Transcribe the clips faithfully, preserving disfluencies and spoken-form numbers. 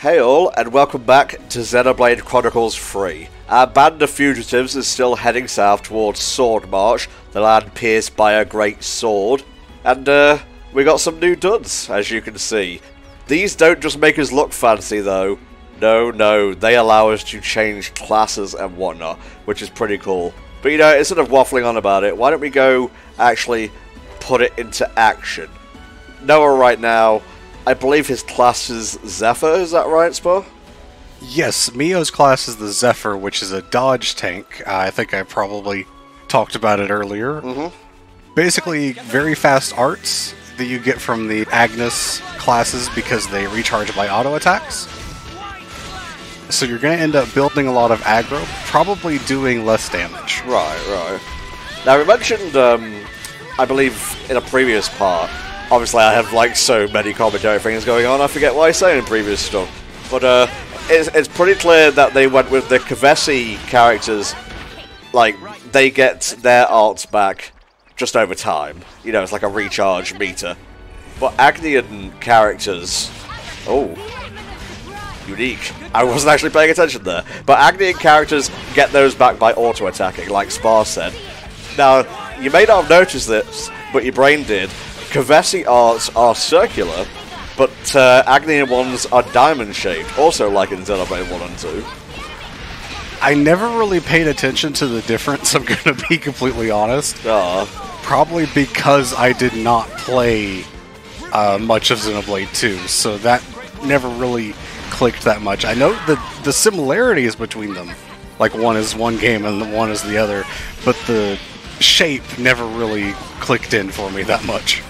Hey all, and welcome back to Xenoblade Chronicles three. Our band of fugitives is still heading south towards Sword March, the land pierced by a great sword. And uh, we got some new duds, as you can see. These don't just make us look fancy though. No, no, they allow us to change classes and whatnot, which is pretty cool. But you know, instead of waffling on about it, why don't we go actually put it into action? Noah right now, I believe his class is Zephyr, is that right, Spur? Yes, Mio's class is the Zephyr, which is a dodge tank. Uh, I think I probably talked about it earlier. Mm-hmm. Basically, very fast arts that you get from the Agnes classes because they recharge by auto attacks. So you're going to end up building a lot of aggro, probably doing less damage. Right, right. Now, we mentioned, um, I believe, in a previous part, obviously, I have like so many commentary things going on, I forget what I say in previous stuff. But uh, it's, it's pretty clear that they went with the Kevesi characters, like, they get their arts back just over time. You know, it's like a recharge meter. But Agnian characters. Oh. Unique. I wasn't actually paying attention there. But Agnian characters get those back by auto attacking, like Spar said. Now, you may not have noticed this, but your brain did. Kevesi arts are circular, but uh, Agnian ones are diamond-shaped, also like in Xenoblade one and two. I never really paid attention to the difference, I'm going to be completely honest. Aww. Probably because I did not play uh, much of Xenoblade two, so that never really clicked that much. I know the, the similarities between them, like one is one game and one is the other, but the shape never really clicked in for me that much.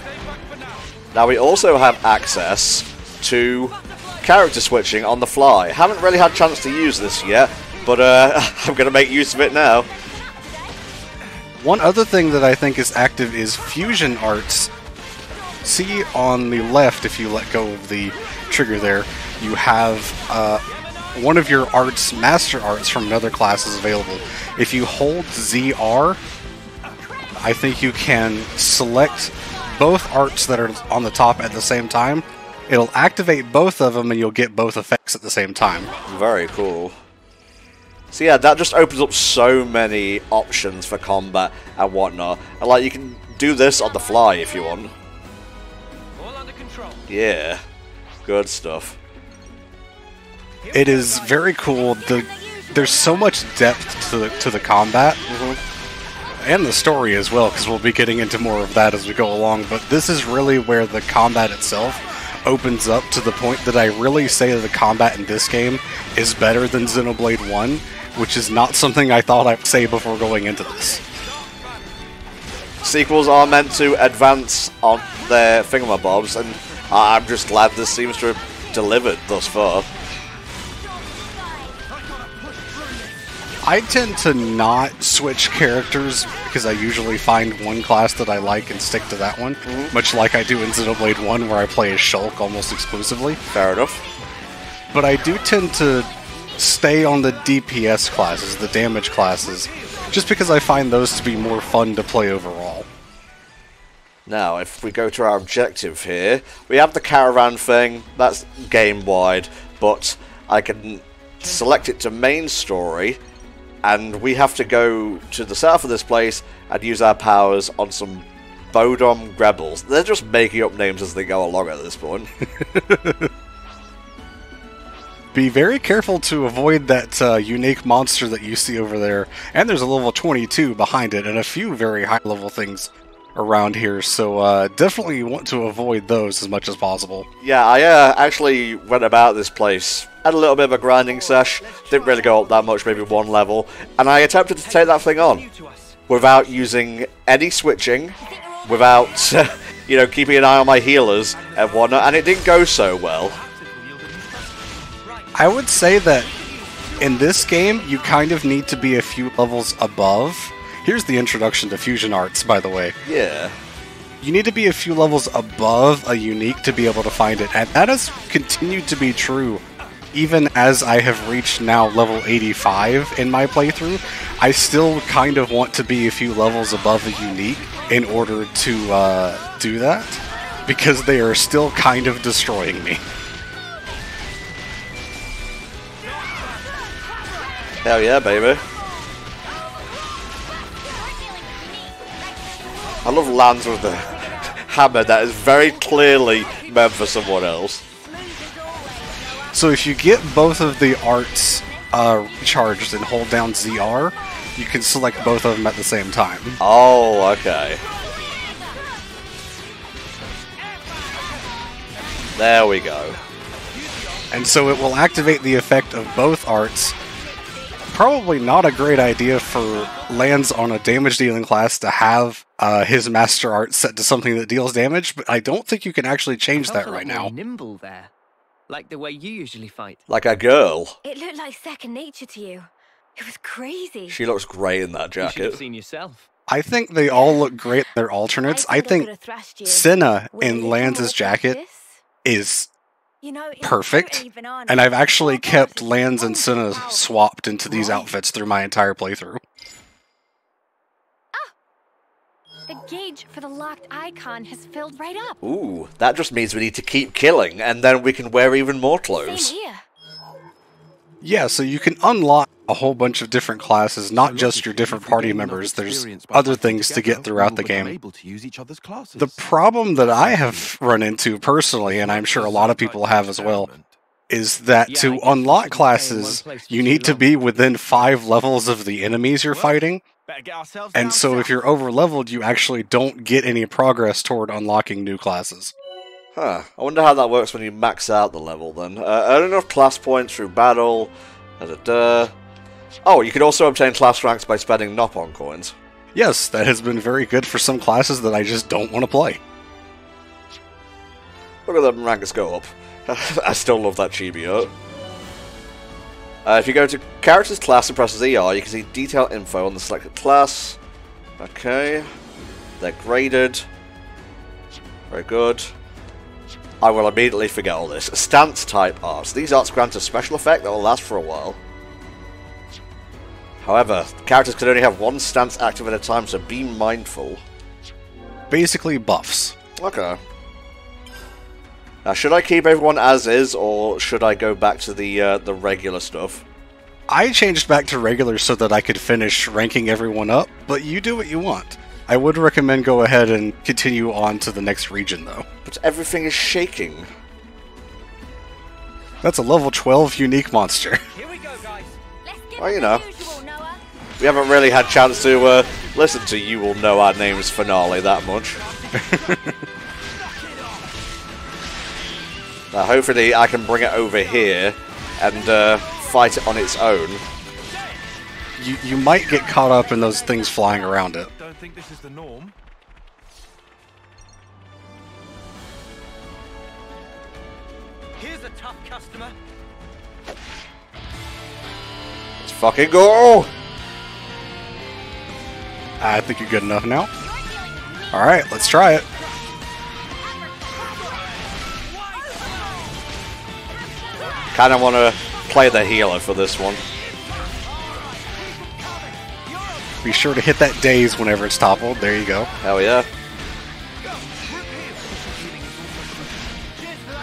Now we also have access to character switching on the fly. Haven't really had a chance to use this yet, but uh, I'm going to make use of it now. One other thing that I think is active is fusion arts. See on the left, if you let go of the trigger there, you have uh, one of your arts, master arts from another class is available. If you hold Z R, I think you can select both arts that are on the top at the same time. It'll activate both of them and you'll get both effects at the same time. Very cool. So yeah, that just opens up so many options for combat and whatnot. And like, you can do this on the fly if you want. All under control. Yeah, good stuff. It is very cool. The, there's so much depth to the, to the combat. Mm-hmm. And the story as well, because we'll be getting into more of that as we go along, but this is really where the combat itself opens up to the point that I really say that the combat in this game is better than Xenoblade one, which is not something I thought I'd say before going into this. Sequels are meant to advance on their thingamabobs, and I'm just glad this seems to have delivered thus far. I tend to not switch characters because I usually find one class that I like and stick to that one, mm-hmm. much like I do in Xenoblade one where I play as Shulk almost exclusively. Fair enough. But I do tend to stay on the D P S classes, the damage classes, just because I find those to be more fun to play overall. Now, if we go to our objective here, we have the caravan thing, that's game-wide, but I can select it to main story. And we have to go to the south of this place and use our powers on some Bodom Grebbles. They're just making up names as they go along at this point. Be very careful to avoid that uh, unique monster that you see over there. And there's a level twenty-two behind it and a few very high-level things around here. So uh, definitely you want to avoid those as much as possible. Yeah, I uh, actually went about this place. Had a little bit of a grinding sesh, didn't really go up that much, maybe one level, and I attempted to take that thing on without using any switching, without, you know, keeping an eye on my healers and whatnot, and it didn't go so well. I would say that in this game, you kind of need to be a few levels above. Here's the introduction to fusion arts, by the way. Yeah. You need to be a few levels above a unique to be able to find it, and that has continued to be true. Even as I have reached now level eighty-five in my playthrough, I still kind of want to be a few levels above a unique in order to uh, do that, because they are still kind of destroying me. Hell yeah, baby. I love Lanz with the hammer that is very clearly meant for someone else. So if you get both of the arts uh, charged and hold down Z R, you can select both of them at the same time. Oh, okay. There we go. And so it will activate the effect of both arts. Probably not a great idea for Lanz on a damage dealing class to have uh, his master art set to something that deals damage, but I don't think you can actually change that right now. Nimble there, like the way you usually fight. Like a girl. It looked like second nature to you. It was crazy. She looks great in that jacket. You should have seen yourself. I think they all look great. They're alternates. I think, I think Senna in Lanz's jacket is perfect, and I've actually kept Lanz and Senna swapped into these outfits through my entire playthrough. Ah! The gauge for the locked icon has filled right up. Ooh, that just means we need to keep killing, and then we can wear even more clothes. Yeah, so you can unlock a whole bunch of different classes, not just your different party members. There's other things to get throughout the game. The problem that I have run into personally, and I'm sure a lot of people have as well, is that to unlock classes, you need to be within five levels of the enemies you're fighting. And so if you're over-leveled, you actually don't get any progress toward unlocking new classes. Huh. I wonder how that works when you max out the level, then. Uh, earn enough class points through battle... Da -da -da. Oh, you can also obtain class ranks by spending Nopon coins. Yes, that has been very good for some classes that I just don't want to play. Look at them ranks go up. I still love that chibi art. Uh, if you go to Characters Class and press E R, you can see detailed info on the selected class. Okay. They're graded. Very good. I will immediately forget all this. Stance type arts. These arts grant a special effect that will last for a while. However, characters can only have one stance active at a time, so be mindful. Basically buffs. Okay. Now, should I keep everyone as is, or should I go back to the uh, the regular stuff? I changed back to regular so that I could finish ranking everyone up, but you do what you want. I would recommend go ahead and continue on to the next region, though. But everything is shaking. That's a level twelve unique monster. Here we go, guys. Well, you know, usual, we haven't really had chance to uh, listen to You Will Know Our Names finale that much. Now, hopefully I can bring it over here and uh, fight it on its own. You, you might get caught up in those things flying around it. Don't think this is the norm. Here's a tough customer. Let's fucking go! I think you're good enough now. Alright, let's try it. Kinda wanna play the healer for this one. Be sure to hit that daze whenever it's toppled. There you go. Hell yeah.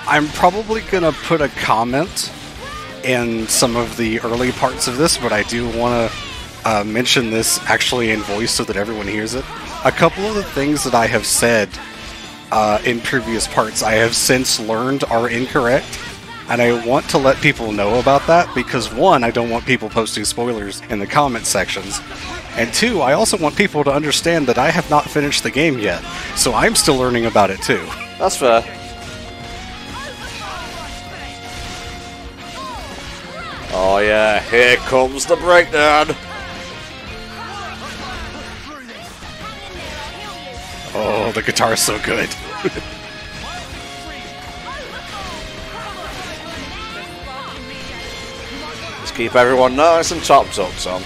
I'm probably going to put a comment in some of the early parts of this, but I do want to uh, mention this actually in voice so that everyone hears it. A couple of the things that I have said uh, in previous parts I have since learned are incorrect. And I want to let people know about that because, one, I don't want people posting spoilers in the comment sections. And two, I also want people to understand that I have not finished the game yet. So I'm still learning about it too. That's fair. Oh yeah, here comes the breakdown! Oh, the guitar's so good. Keep everyone nice and topped up, Tom.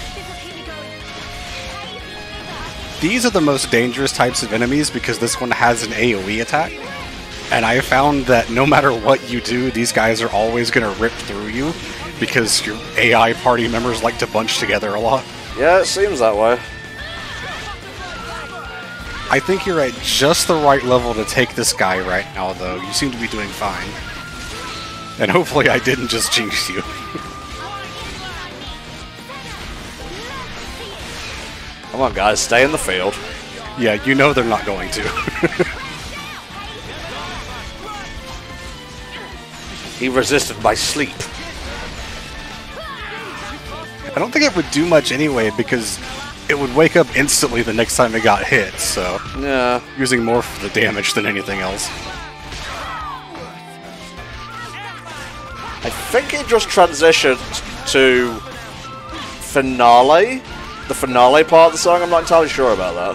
These are the most dangerous types of enemies because this one has an AoE attack. And I found that no matter what you do, these guys are always going to rip through you because your A I party members like to bunch together a lot. Yeah, it seems that way. I think you're at just the right level to take this guy right now, though. You seem to be doing fine. And hopefully I didn't just jinx you. Come on, guys, stay in the field. Yeah, you know they're not going to. He resisted by sleep. I don't think it would do much anyway, because it would wake up instantly the next time it got hit, so... Yeah. Using more for the damage than anything else. I think it just transitioned to... Finale? The finale part of the song? I'm not entirely sure about that.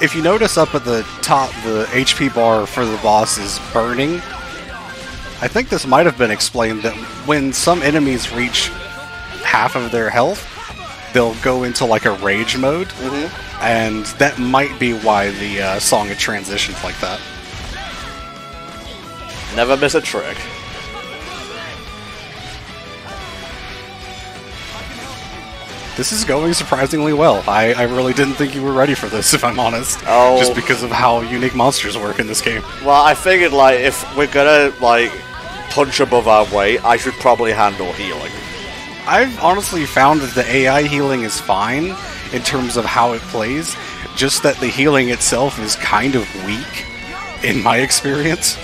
If you notice up at the top, the H P bar for the boss is burning. I think this might have been explained that when some enemies reach half of their health, they'll go into like a rage mode, mm-hmm. and that might be why the uh, song had transitioned like that. Never miss a trick. This is going surprisingly well. I, I really didn't think you were ready for this, if I'm honest. Oh. Just because of how unique monsters work in this game. Well, I figured, like, if we're gonna, like, punch above our weight, I should probably handle healing. I've honestly found that the A I healing is fine in terms of how it plays, just that the healing itself is kind of weak, in my experience.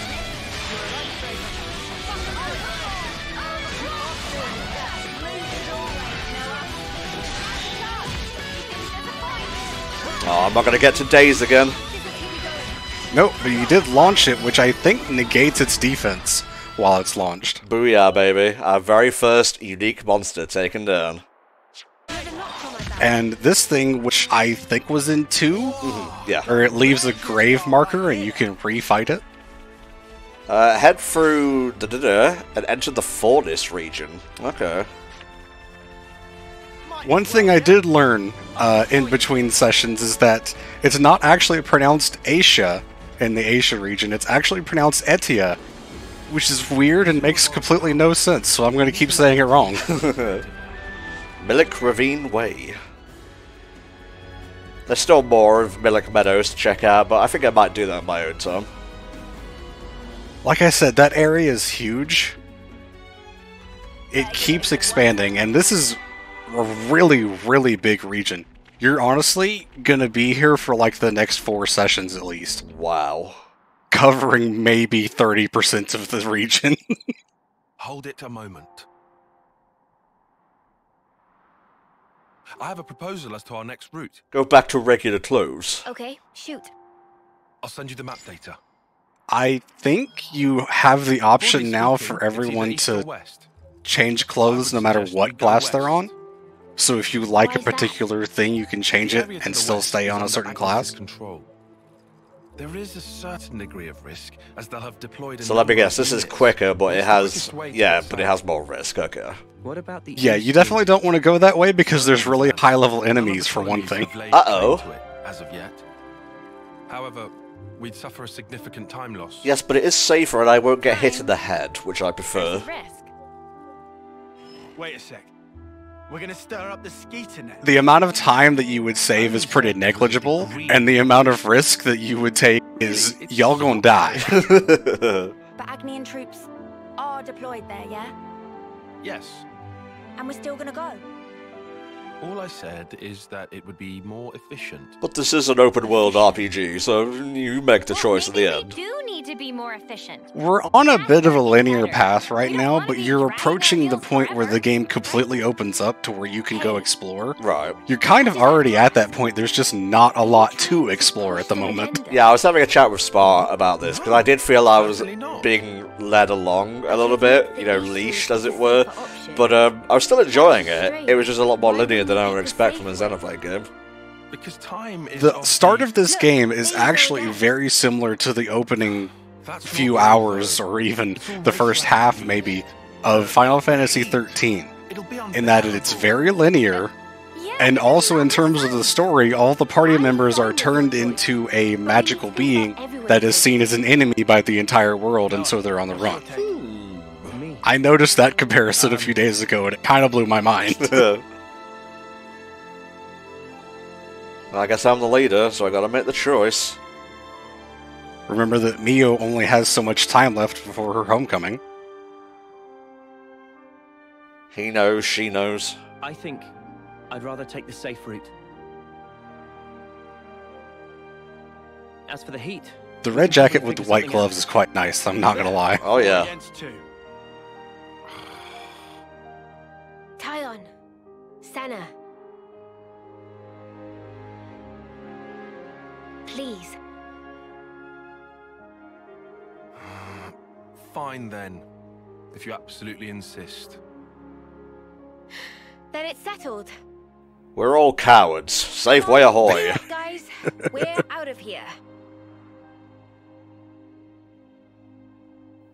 Oh, I'm not going to get to daze again. Nope, but you did launch it, which I think negates its defense while it's launched. Booyah, baby. Our very first unique monster taken down. And this thing, which I think was in two, mm-hmm. yeah. or it leaves a grave marker and you can refight it. Uh, head through da da da and enter the Fortis region. Okay. One thing I did learn uh, in between sessions is that it's not actually pronounced Aetia in the Aetia region. It's actually pronounced Aetia, which is weird and makes completely no sense, so I'm going to keep saying it wrong. Milik Ravine Way. There's still more of Milik Meadows to check out, but I think I might do that on my own time. Like I said, that area is huge. It keeps expanding, and this is... a really, really big region. You're honestly gonna be here for like the next four sessions at least. Wow. Covering maybe thirty percent of the region. Hold it a moment. I have a proposal as to our next route. Go back to regular clothes. Okay, shoot. I'll send you the map data. I think you have the option now for everyone to change clothes no matter what class they're on. So if you like a particular that? thing, you can change it and still stay on a certain class. Control. There is a certain degree of risk, as they'll have deployed. So let me guess, this is quicker, but it has yeah, but it has more risk. Okay. What about the yeah, you definitely don't want to go that way because there's really high-level enemies for one thing. Uh oh. As of yet, however, we'd suffer a significant time loss. Yes, but it is safer, and I won't get hit in the head, which I prefer. Wait a sec. We're gonna stir up the skeeter now. The amount of time that you would save is pretty negligible, and the amount of risk that you would take is y'all gonna die. But Agnian troops are deployed there, yeah? Yes. And we're still gonna go. All I said is that it would be more efficient. But this is an open world R P G, so you make the well, choice at the end. We do need to be more efficient. We're on a bit of a linear path right now, but you're approaching the point where the game completely opens up to where you can go explore. Right. You're kind of already at that point, there's just not a lot to explore at the moment. Yeah, I was having a chat with Spar about this, because I did feel I was being led along a little bit, you know, leashed as it were, but um, I was still enjoying it. It was just a lot more linear than I would expect from a Xenoblade game. Because time is the start of this game is actually very similar to the opening few hours, or even the first half, maybe, of Final Fantasy thirteen. In that it's very linear, and also in terms of the story, all the party members are turned into a magical being that is seen as an enemy by the entire world, and so they're on the run. I noticed that comparison a few days ago, and it kind of blew my mind. I guess I'm the leader, so I gotta make the choice. Remember that Mio only has so much time left before her homecoming. He knows, she knows. I think I'd rather take the safe route. As for the heat... The red jacket with the white gloves is quite nice, I'm not gonna lie. Oh yeah. Tyon. Senna. Please. Fine then, if you absolutely insist. Then it's settled. We're all cowards. Safe way ahoy. Guys, we're out of here.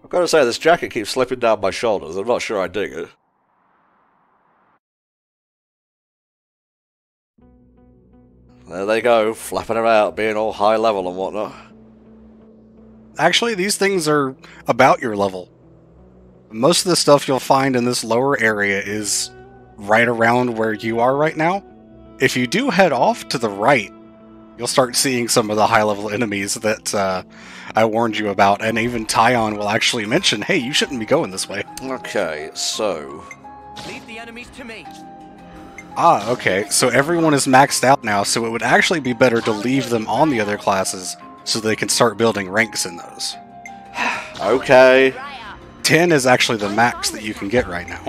I've got to say, this jacket keeps slipping down my shoulders. I'm not sure I dig it. There they go, flapping about, being all high level and whatnot. Actually, these things are about your level. Most of the stuff you'll find in this lower area is right around where you are right now. If you do head off to the right, you'll start seeing some of the high-level enemies that uh, I warned you about, and even Tyon will actually mention, hey, you shouldn't be going this way. Okay, so... Leave the enemies to me. Ah, okay, so everyone is maxed out now, so it would actually be better to leave them on the other classes so they can start building ranks in those. Okay. ten is actually the max that you can get right now.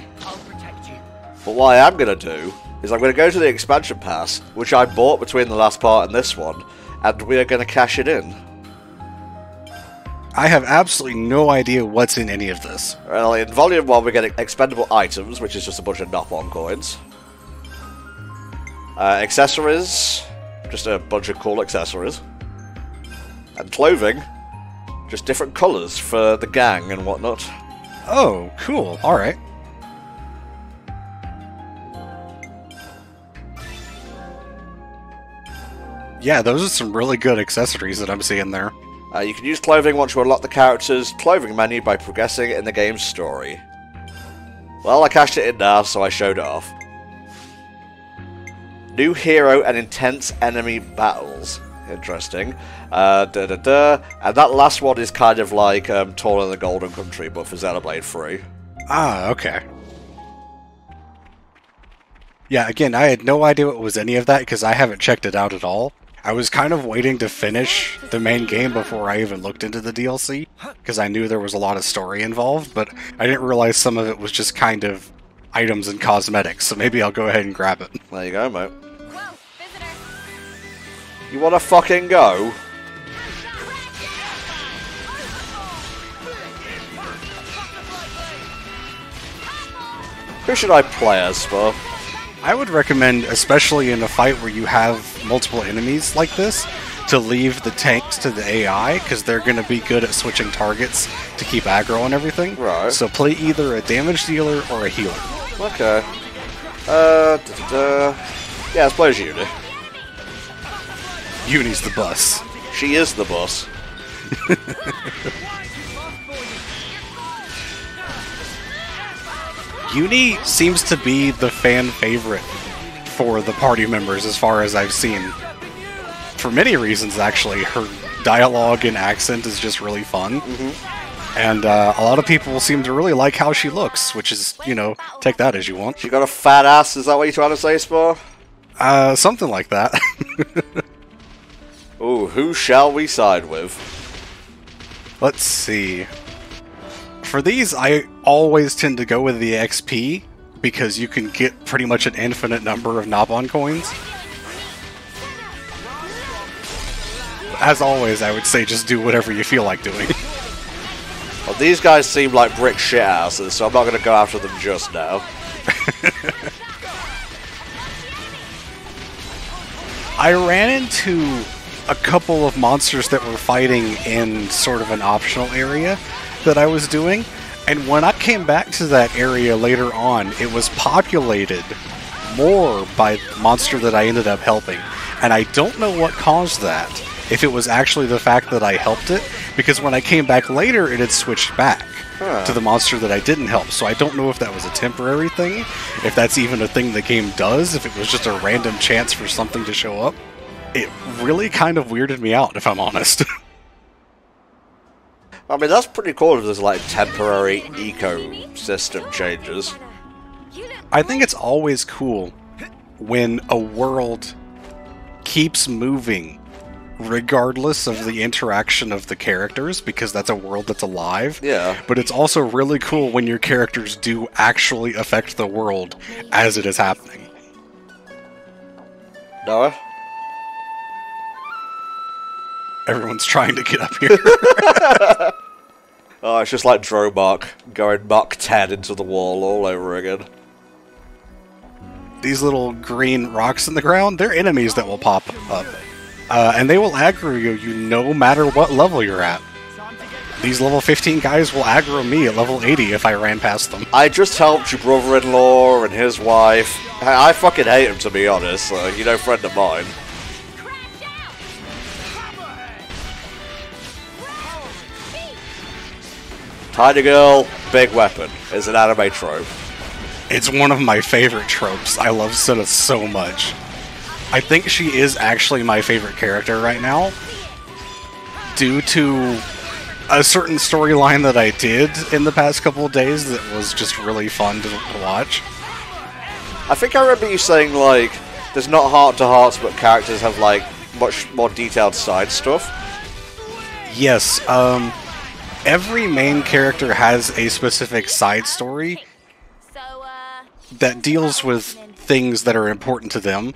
But what I am going to do is I'm going to go to the expansion pass, which I bought between the last part and this one, and we are going to cash it in. I have absolutely no idea what's in any of this. Well, in Volume one we get expendable items, which is just a bunch of Nopon coins. Uh, accessories, just a bunch of cool accessories. And clothing, just different colours for the gang and whatnot. Oh, cool, alright. Yeah, those are some really good accessories that I'm seeing there. Uh, you can use clothing once you unlock the character's clothing menu by progressing in the game's story. Well, I cashed it in now, so I showed it off. New hero and intense enemy battles. Interesting. Uh, da, da, da. And that last one is kind of like um, Torna in the Golden Country, but for Xenoblade three. Ah, okay. Yeah, again, I had no idea what was any of that because I haven't checked it out at all. I was kind of waiting to finish the main game before I even looked into the D L C, because I knew there was a lot of story involved, but I didn't realize some of it was just kind of items and cosmetics, so maybe I'll go ahead and grab it. There you go, mate. Whoa, visitor. You wanna fucking go? Who should I play as, Spur? I would recommend, especially in a fight where you have multiple enemies like this, to leave the tanks to the A I, because they're going to be good at switching targets to keep aggro and everything. Right. So play either a damage dealer or a healer. Okay. Uh, da, da, da. Yeah, let's play as Yuni. Yuni's the boss. She is the boss. Yuni seems to be the fan favorite for the party members, as far as I've seen. For many reasons, actually. Her dialogue and accent is just really fun. Mm-hmm. And uh, a lot of people seem to really like how she looks, which is, you know, take that as you want. She got a fat ass, is that what you're trying to say, Spore? Uh, something like that. Ooh, who shall we side with? Let's see. For these, I always tend to go with the X P, because you can get pretty much an infinite number of Nopon coins. As always, I would say just do whatever you feel like doing. Well, these guys seem like brick shithouses, so I'm not going to go after them just now. I ran into a couple of monsters that were fighting in sort of an optional area that I was doing, and when I came back to that area later on, it was populated more by the monster that I ended up helping, and I don't know what caused that, if it was actually the fact that I helped it, because when I came back later it had switched back huh. to the monster that I didn't help, so I don't know if that was a temporary thing, if that's even a thing the game does, if it was just a random chance for something to show up. It really kind of weirded me out, if I'm honest. I mean, that's pretty cool if there's, like, temporary ecosystem changes. I think it's always cool when a world keeps moving regardless of the interaction of the characters, because that's a world that's alive. Yeah. But it's also really cool when your characters do actually affect the world as it is happening. Noah? Everyone's trying to get up here. Oh, it's just like Dromark going Mach ten into the wall all over again. These little green rocks in the ground, they're enemies that will pop up. Uh, and they will aggro you, you no matter what level you're at. These level fifteen guys will aggro me at level eighty if I ran past them. I just helped your brother-in-law and his wife. I, I fucking hate him, to be honest. Uh, you know, friend of mine. Tiny girl, big weapon is an anime trope. It's one of my favorite tropes. I love Senna so much. I think she is actually my favorite character right now, due to a certain storyline that I did in the past couple of days that was just really fun to watch. I think I remember you saying, like, there's not heart-to-hearts, but characters have, like, much more detailed side stuff. Yes, um, every main character has a specific side story that deals with things that are important to them.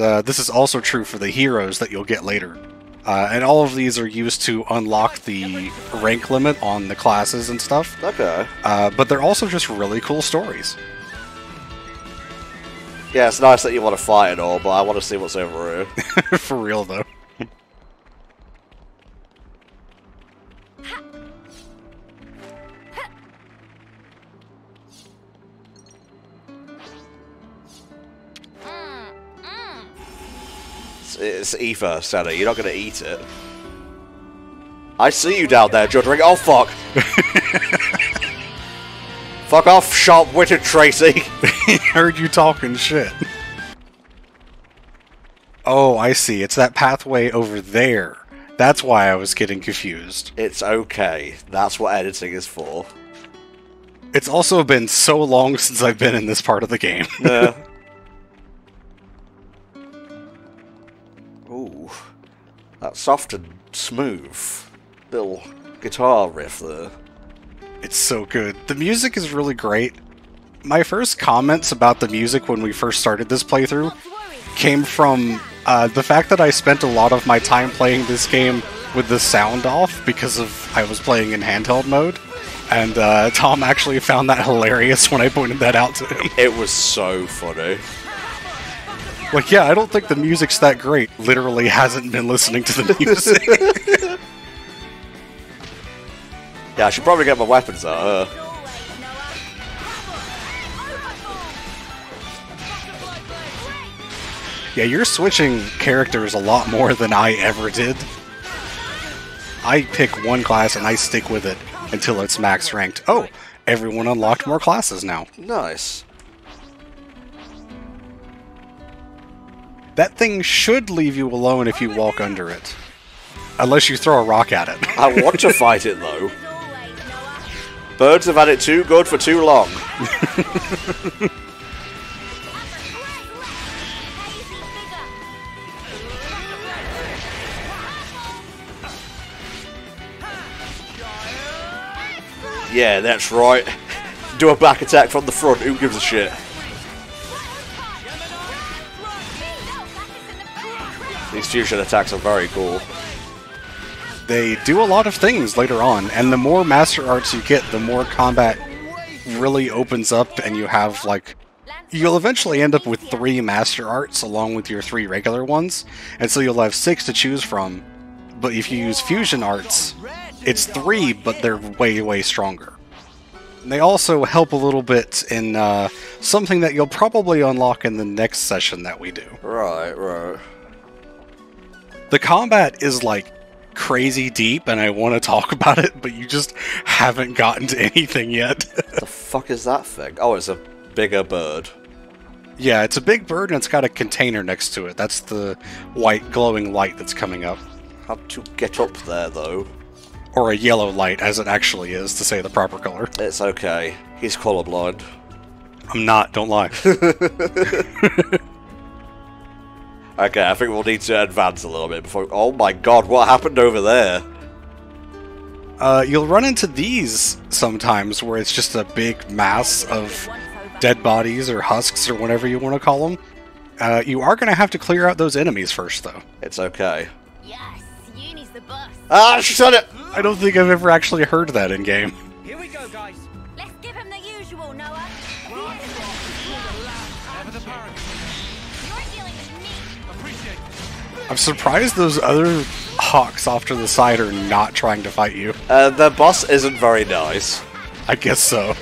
Uh, this is also true for the heroes that you'll get later. Uh, and all of these are used to unlock the rank limit on the classes and stuff. Okay. Uh, but they're also just really cool stories. Yeah, it's nice that you want to fight and all, but I want to see what's over here. For real, though. It's ether, Senna. You're not going to eat it. I see you down there, Judring. Oh, fuck. Fuck off, sharp-witted Tracy. He heard you talking shit. Oh, I see. It's that pathway over there. That's why I was getting confused. It's okay. That's what editing is for. It's also been so long since I've been in this part of the game. Yeah. Ooh, that soft and smooth little guitar riff there. It's so good. The music is really great. My first comments about the music when we first started this playthrough came from uh, the fact that I spent a lot of my time playing this game with the sound off because of I was playing in handheld mode. And uh, Tom actually found that hilarious when I pointed that out to him. It was so funny. Like, yeah, I don't think the music's that great. Literally hasn't been listening to the music. Yeah, I should probably get my weapons out. Yeah, you're switching characters a lot more than I ever did. I pick one class and I stick with it until it's max ranked. Oh, everyone unlocked more classes now. Nice. That thing should leave you alone if you walk under it. Unless you throw a rock at it. I want to fight it, though. Birds have had it too good for too long. Yeah, that's right. Do a back attack from the front. Who gives a shit? These fusion attacks are very cool. They do a lot of things later on, and the more Master Arts you get, the more combat really opens up, and you have, like... You'll eventually end up with three Master Arts along with your three regular ones, and so you'll have six to choose from. But if you use fusion arts, it's three, but they're way, way stronger. And they also help a little bit in uh, something that you'll probably unlock in the next session that we do. Right, right. The combat is, like, crazy deep, and I want to talk about it, but you just haven't gotten to anything yet. What the fuck is that thing? Oh, it's a bigger bird. Yeah, it's a big bird, and it's got a container next to it. That's the white glowing light that's coming up. How to get up there, though? Or a yellow light, as it actually is, to say the proper color. It's okay. He's colorblind. I'm not. Don't lie. Okay, I think we'll need to advance a little bit before... Oh my god, what happened over there? Uh, you'll run into these sometimes, where it's just a big mass of dead bodies or husks or whatever you want to call them. Uh, you are going to have to clear out those enemies first, though. It's okay. Yes, uni's the bus. Ah, she said it! I don't think I've ever actually heard that in-game. Here we go, guys. Let's give him the usual, Noah. I'm surprised those other hawks off to the side are not trying to fight you. Uh, the boss isn't very nice. I guess so.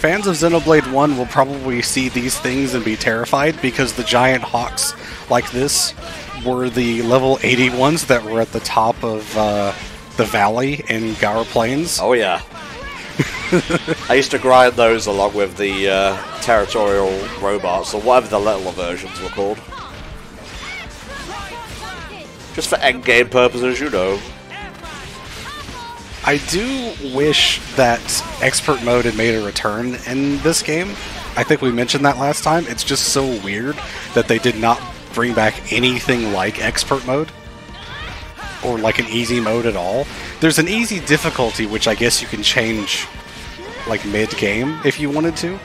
Fans of Xenoblade one will probably see these things and be terrified, because the giant hawks like this were the level eighty ones that were at the top of uh, the valley in Gower Plains. Oh yeah. I used to grind those along with the uh, territorial robots, or whatever the littler versions were called. Just for endgame purposes, you know. I do wish that expert mode had made a return in this game. I think we mentioned that last time. It's just so weird that they did not bring back anything like expert mode. Or like an easy mode at all. There's an easy difficulty, which I guess you can change like mid-game if you wanted to.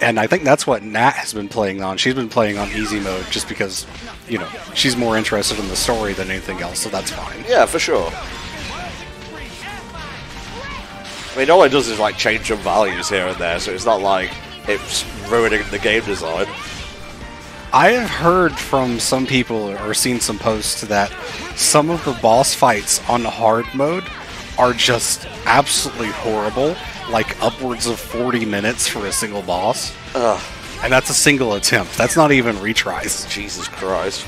And I think that's what Nat has been playing on. She's been playing on easy mode just because, you know, she's more interested in the story than anything else, so that's fine. Yeah, for sure. I mean, all it does is like change some values here and there, so it's not like it's ruining the game design. I have heard from some people or seen some posts that some of the boss fights on hard mode are just absolutely horrible, like upwards of forty minutes for a single boss. Ugh. And that's a single attempt. That's not even retries. Jesus Christ.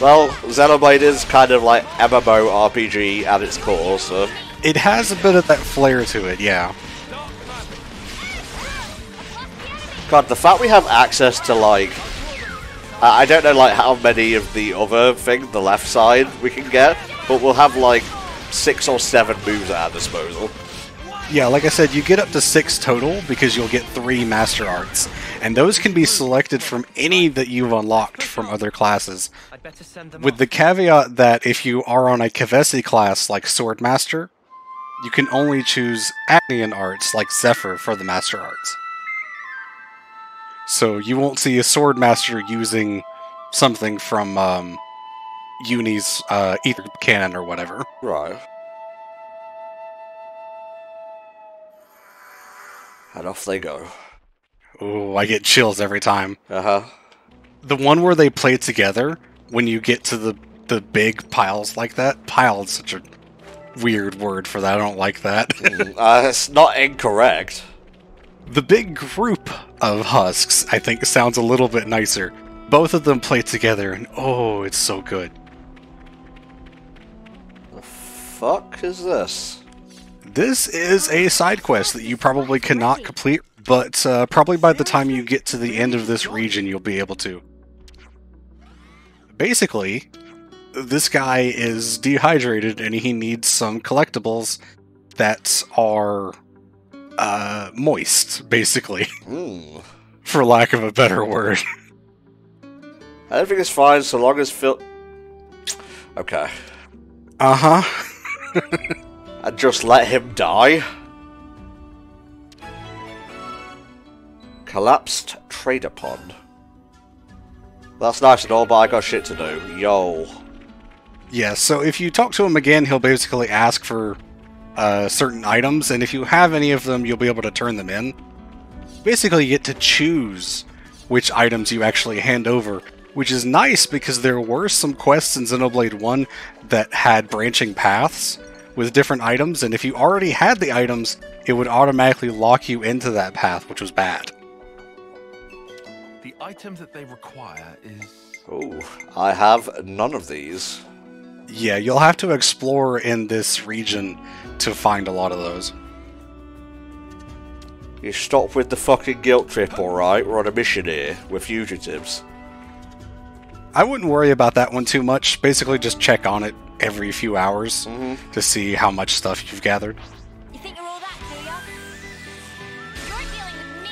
Well, Xenoblade is kind of like M M O R P G at its core, so... It has a bit of that flair to it, yeah. God, the fact we have access to, like, I don't know, like, how many of the other thing, the left side, we can get, but we'll have, like, six or seven moves at our disposal. Yeah, like I said, you get up to six total, because you'll get three Master Arts, and those can be selected from any that you've unlocked from other classes, with the caveat that if you are on a Kevesi class, like Sword Master, you can only choose Agnian Arts, like Zephyr, for the Master Arts. So you won't see a Sword Master using something from um, Uni's uh, Ether Cannon or whatever. Right. And off they go. Ooh, I get chills every time. Uh-huh. The one where they play together, when you get to the, the big piles like that. Pile's such a weird word for that. I don't like that. uh, it's not incorrect. The big group of husks, I think, sounds a little bit nicer. Both of them play together, and oh, it's so good. The fuck is this? This is a side quest that you probably cannot complete, but uh, probably by the time you get to the end of this region, you'll be able to. Basically, this guy is dehydrated, and he needs some collectibles that are... Uh, moist, basically. Ooh. For lack of a better word. I don't think it's fine so long as Phil... Okay. Uh-huh. And just let him die? Collapsed trader pond. That's nice and all, but I got shit to do. Yo. Yeah, so if you talk to him again, he'll basically ask for... Uh, certain items, and if you have any of them, you'll be able to turn them in. Basically, you get to choose which items you actually hand over, which is nice because there were some quests in Xenoblade one that had branching paths with different items, and if you already had the items, it would automatically lock you into that path, which was bad. The item that they require is... Oh, I have none of these. Yeah, you'll have to explore in this region to find a lot of those. You stop with the fucking guilt trip, alright? We're on a mission here. We're fugitives. I wouldn't worry about that one too much. Basically, just check on it every few hours mm-hmm. to see how much stuff you've gathered. You think you're all that, do you? You're dealing with me.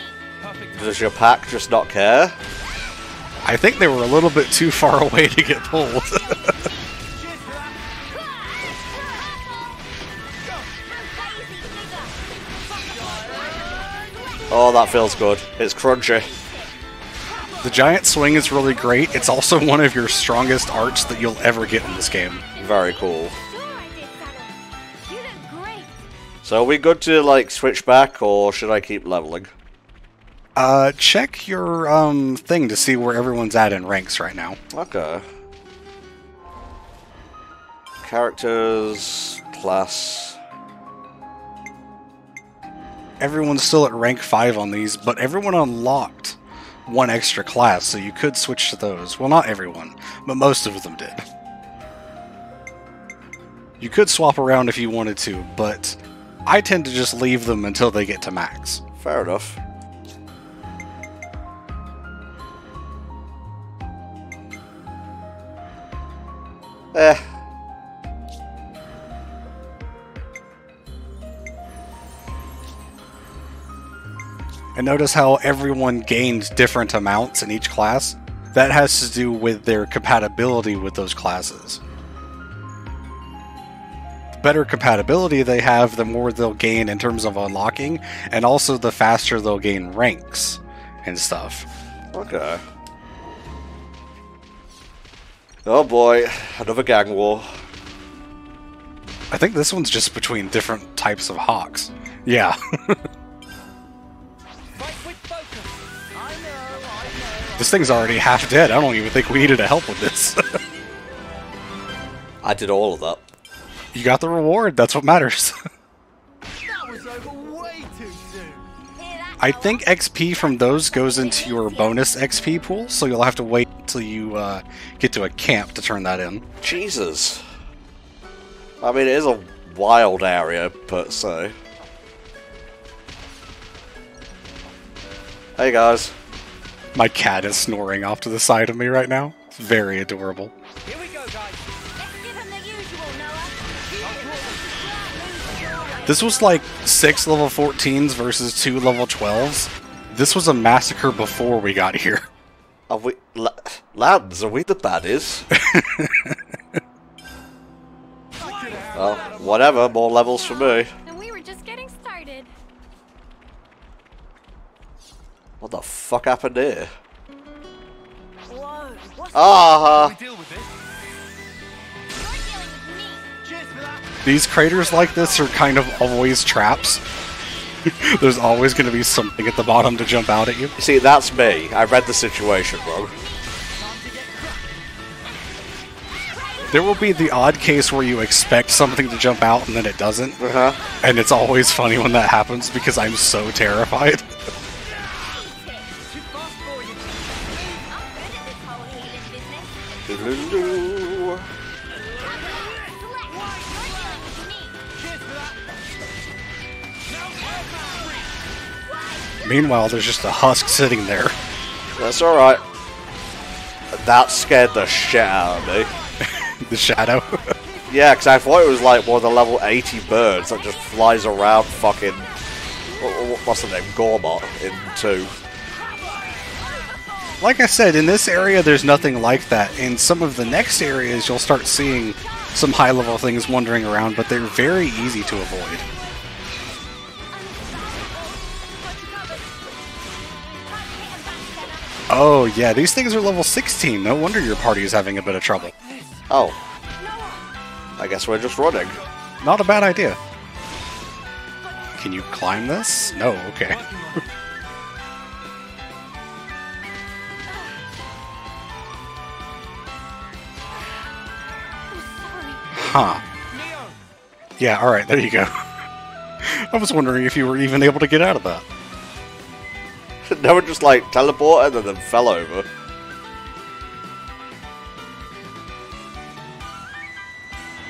Perfect. Does your pack just not care? I think they were a little bit too far away to get pulled. Oh, that feels good. It's crunchy. The giant swing is really great. It's also one of your strongest arts that you'll ever get in this game. Very cool. So are we good to, like, switch back, or should I keep leveling? Uh, check your, um, thing to see where everyone's at in ranks right now. Okay. Characters, class... Everyone's still at rank five on these, but everyone unlocked one extra class, so you could switch to those. Well, not everyone, but most of them did. You could swap around if you wanted to, but I tend to just leave them until they get to max. Fair enough. Eh. And notice how everyone gained different amounts in each class. That has to do with their compatibility with those classes. The better compatibility they have, the more they'll gain in terms of unlocking, and also the faster they'll gain ranks and stuff. Okay. Oh boy, another gang war. I think this one's just between different types of hawks. Yeah. This thing's already half dead. I don't even think we needed help with this. I did all of that. You got the reward. That's what matters. That was over way too soon. I think X P from those goes into your bonus X P pool, so you'll have to wait till you uh, get to a camp to turn that in. Jesus. I mean, it is a wild area, per se. Hey, guys. My cat is snoring off to the side of me right now. It's very adorable. Here we go, guys. Let's give him the usual, Noah. This was like six level fourteens versus two level twelves. This was a massacre before we got here. Are we... La Lanz, are we the baddies? Well, whatever. More levels for me. What the fuck happened here? Ah! Uh-huh. These craters like this are kind of always traps. There's always going to be something at the bottom to jump out at you. See, that's me. I read the situation wrong. There will be the odd case where you expect something to jump out and then it doesn't. Uh-huh. And it's always funny when that happens because I'm so terrified. Meanwhile, there's just a husk sitting there. That's alright. That scared the shit out of me. The shadow? Yeah, because I thought it was like one of the level eighty birds that just flies around fucking... What's the name? Gormot in two. Like I said, in this area there's nothing like that. In some of the next areas you'll start seeing some high-level things wandering around, but they're very easy to avoid. Oh yeah, these things are level sixteen. No wonder your party is having a bit of trouble. Oh. I guess we're just running. Not a bad idea. Can you climb this? No, okay. Huh. Yeah, alright, there you go. I was wondering if you were even able to get out of that. No one just, like, teleported and then fell over.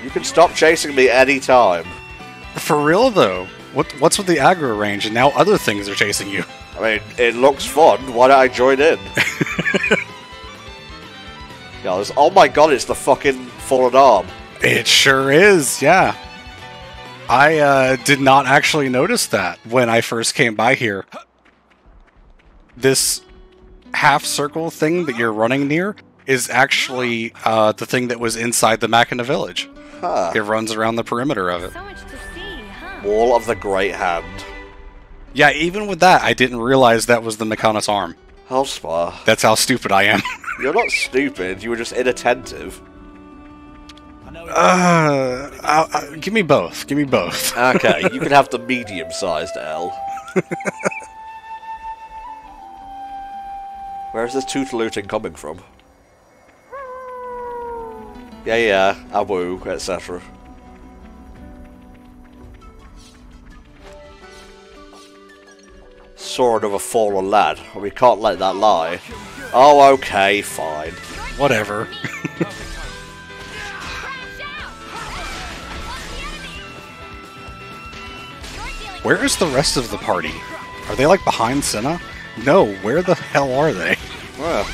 You can stop chasing me any time. For real, though. What, what's with the aggro range and now other things are chasing you? I mean, it looks fun. Why don't I join in? dollars. Oh my god, it's the fucking fallen arm. It sure is, yeah. I uh, did not actually notice that when I first came by here. This half circle thing that you're running near is actually uh, the thing that was inside the Machina Village. Huh. It runs around the perimeter of it. So much to see, huh? Wall of the Great Hand. Yeah, even with that, I didn't realize that was the Machina's arm. How Spur. That's how stupid I am. You're not stupid, you were just inattentive. Uh, I'll, I'll, give me both. Give me both. Okay, you can have the medium-sized L. Where is this tootlooting coming from? Yeah, yeah, awoo, et cetera. Sword of a fallen lad. We can't let that lie. Oh, okay, fine. Whatever. Where is the rest of the party? Are they like behind Senna? No, where the hell are they? Where?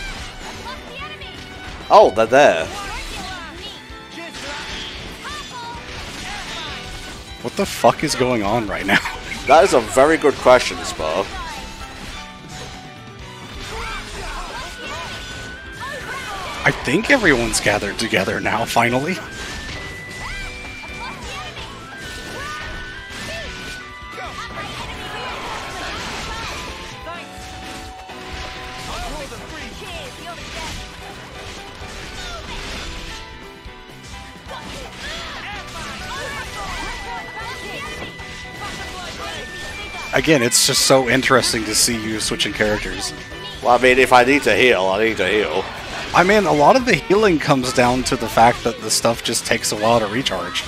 Oh, they're there. What the fuck is going on right now? That is a very good question, Spur. I think everyone's gathered together now, finally. Again, it's just so interesting to see you switching characters. Well, I mean, if I need to heal, I need to heal. I mean, a lot of the healing comes down to the fact that the stuff just takes a while to recharge.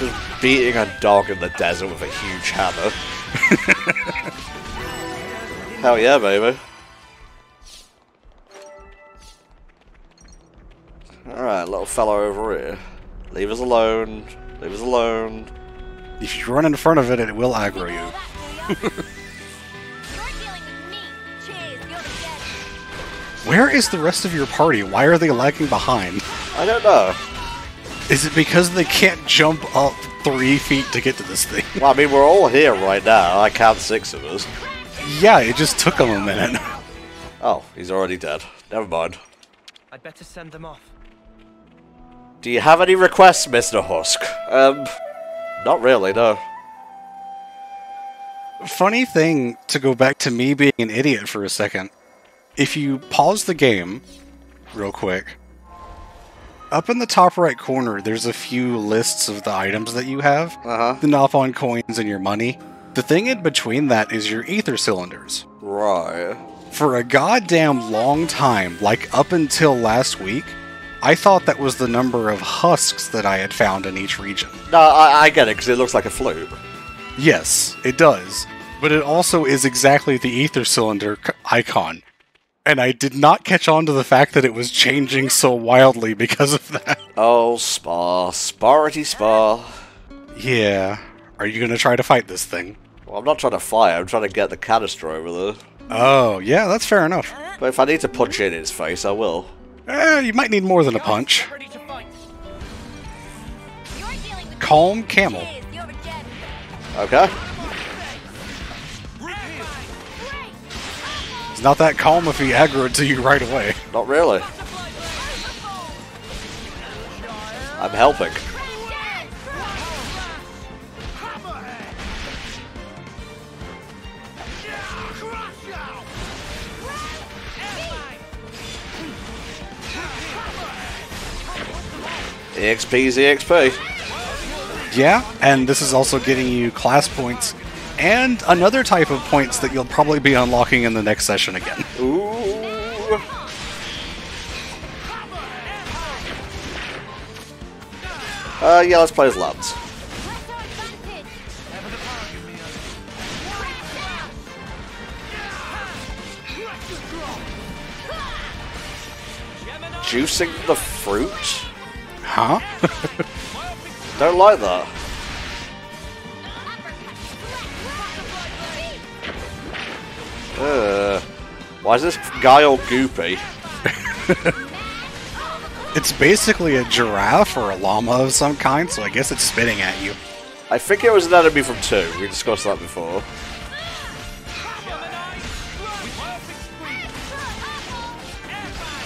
Just beating a dog in the desert with a huge hammer. Hell yeah, baby. Alright, little fella over here. Leave us alone. Leave us alone. If you run in front of it, it will aggro you. Where is the rest of your party? Why are they lagging behind? I don't know. Is it because they can't jump up three feet to get to this thing? Well, I mean, we're all here right now. I count six of us. Yeah, it just took him a minute. Oh, he's already dead. Never mind. I'd better send them off. Do you have any requests, Mister Husk? Um, not really, no. Funny thing, to go back to me being an idiot for a second. If you pause the game real quick, up in the top right corner, there's a few lists of the items that you have. Uh-huh. The Nopon coins and your money. The thing in between that is your ether cylinders. Right. For a goddamn long time, like up until last week, I thought that was the number of husks that I had found in each region. No, I, I get it, because it looks like a flute. Yes, it does. But it also is exactly the ether cylinder icon. And I did not catch on to the fact that it was changing so wildly because of that. Oh, Spar. Sparity Spar. Yeah. Are you going to try to fight this thing? Well, I'm not trying to fight. I'm trying to get the canister over there. Oh, yeah, that's fair enough. But if I need to punch it in its face, I will. Eh, you might need more than a punch. Calm Camel. Okay. It's not that calm if he aggroed to you right away. Not really. I'm helping. E X P, E X P. Yeah, and this is also getting you class points. And another type of points that you'll probably be unlocking in the next session again. Ooh. Uh, yeah, let's play as Lanz. juicing the fruit? Huh? Don't like that. Uh, why is this guy all goopy? It's basically a giraffe or a llama of some kind, so I guess it's spitting at you. I think it was an enemy from two. We discussed that before.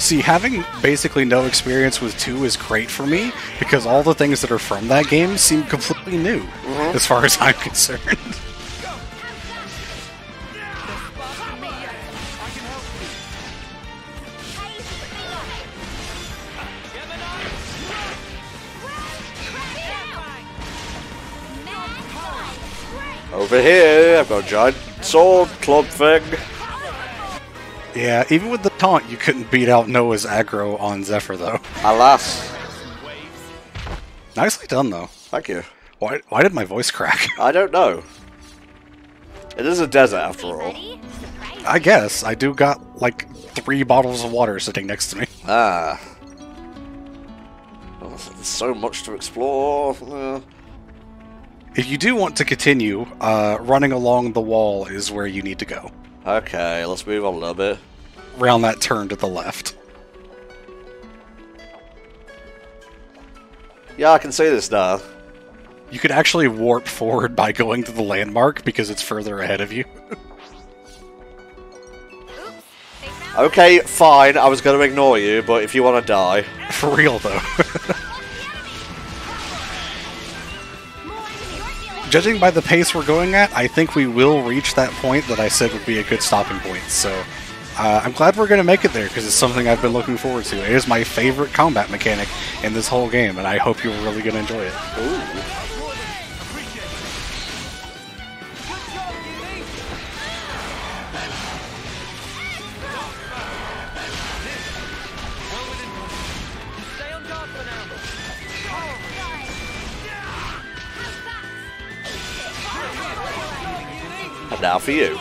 See, having basically no experience with two is great for me, because all the things that are from that game seem completely new, mm-hmm. as far as I'm concerned. Over here, I've got a giant sword club thing. Yeah, even with the taunt, you couldn't beat out Noah's aggro on Zephyr, though. Alas. Nicely done, though. Thank you. Why, why did my voice crack? I don't know. It is a desert, after all. I guess. I do got, like, three bottles of water sitting next to me. Ah. Oh, there's so much to explore. Uh. If you do want to continue, uh, running along the wall is where you need to go. Okay, let's move on a little bit. Round that turn to the left. Yeah, I can see this now. You could actually warp forward by going to the landmark because it's further ahead of you. Okay, fine, I was going to ignore you, but if you want to die... For real, though. Judging by the pace we're going at, I think we will reach that point that I said would be a good stopping point, so uh, I'm glad we're going to make it there, because it's something I've been looking forward to. It is my favorite combat mechanic in this whole game, and I hope you're really going to enjoy it. Now for you.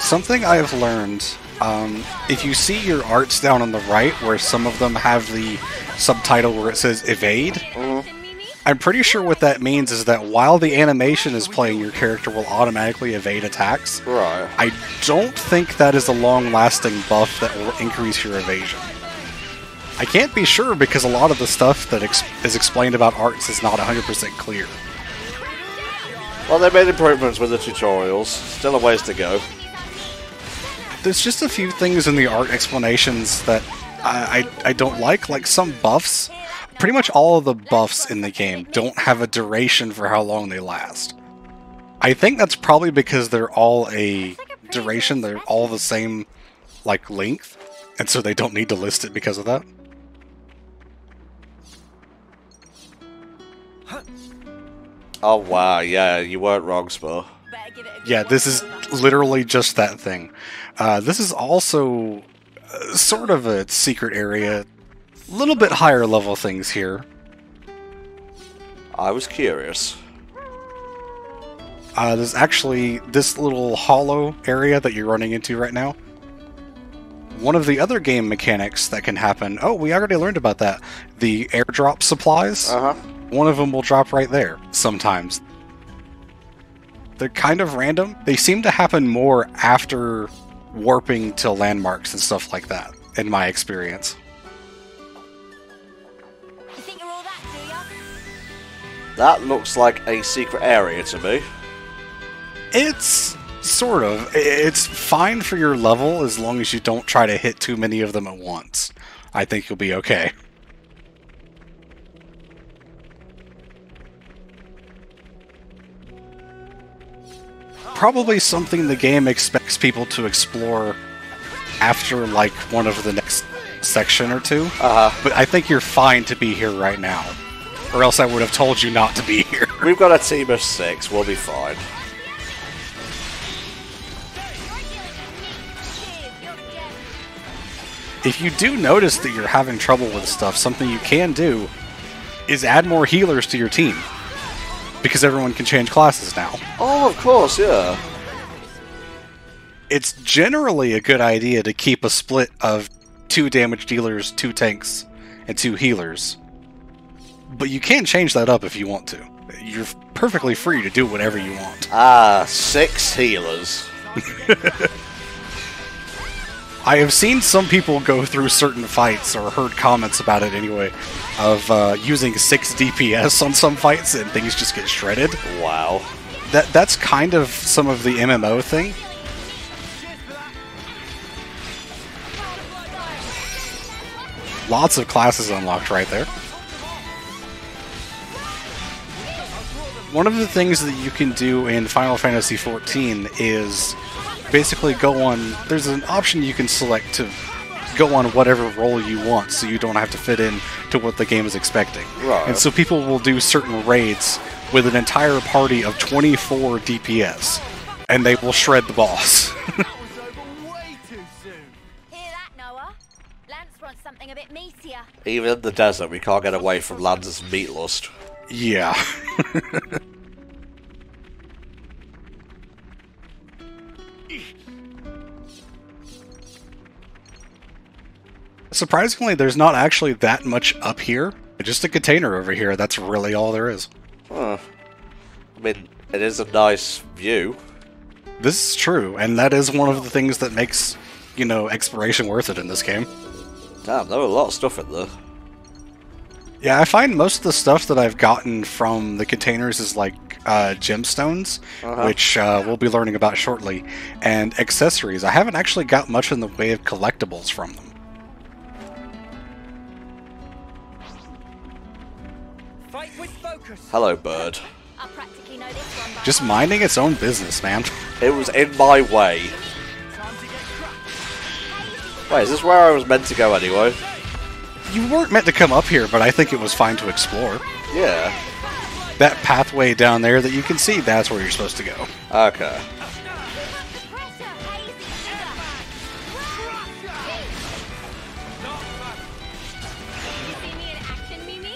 Something I have learned, um, if you see your arts down on the right, where some of them have the subtitle where it says evade, mm-hmm. I'm pretty sure what that means is that while the animation is playing, your character will automatically evade attacks. Right. I don't think that is a long-lasting buff that will increase your evasion. I can't be sure because a lot of the stuff that ex is explained about arts is not one hundred percent clear. Well, they made improvements with the tutorials. Still a ways to go. There's just a few things in the art explanations that I, I, I don't like, like some buffs. Pretty much all of the buffs in the game don't have a duration for how long they last. I think that's probably because they're all a duration, they're all the same like length, and so they don't need to list it because of that. Oh wow, yeah, you weren't wrong, Spur. Yeah, this is literally just that thing. Uh, this is also uh, sort of a secret area. A little bit higher level things here. I was curious. Uh, there's actually this little hollow area that you're running into right now. One of the other game mechanics that can happen... Oh, we already learned about that. The airdrop supplies. Uh-huh. One of them will drop right there, sometimes. They're kind of random. They seem to happen more after warping to landmarks and stuff like that, in my experience. You think you're all that, do ya? That looks like a secret area to me. It's... sort of. It's fine for your level as long as you don't try to hit too many of them at once. I think you'll be okay. Probably something the game expects people to explore after, like, one of the next section or two. Uh-huh. But I think you're fine to be here right now. Or else I would have told you not to be here. We've got a team of six. We'll be fine. If you do notice that you're having trouble with stuff, something you can do is add more healers to your team. Because everyone can change classes now. Oh, of course, yeah. it's generally a good idea to keep a split of two damage dealers, two tanks, and two healers. But you can change that up if you want to. You're perfectly free to do whatever you want. Ah, six healers. I have seen some people go through certain fights, or heard comments about it anyway, of uh, using six D P S on some fights and things just get shredded. Wow. That That's kind of some of the M M O thing. Lots of classes unlocked right there. One of the things that you can do in Final Fantasy fourteen is basically go on, there's an option you can select to go on whatever role you want so you don't have to fit in to what the game is expecting. Right. And so people will do certain raids with an entire party of twenty-four D P S, and they will shred the boss. Hear that, Noah? Lance wants something a bit meatier. Even in the desert, we can't get away from Lance's meat lust. Yeah. Surprisingly, there's not actually that much up here. Just a container over here, that's really all there is. Huh. I mean, it is a nice view. This is true, and that is one of the things that makes, you know, exploration worth it in this game. Damn, there were a lot of stuff in there. Yeah, I find most of the stuff that I've gotten from the containers is like uh, gemstones, uh-huh. which uh, we'll be learning about shortly, and accessories. I haven't actually got much in the way of collectibles from them. Hello, bird. Just minding its own business, man. It was in my way. Wait, is this where I was meant to go anyway? You weren't meant to come up here, but I think it was fine to explore. Yeah. That pathway down there that you can see, that's where you're supposed to go. Okay.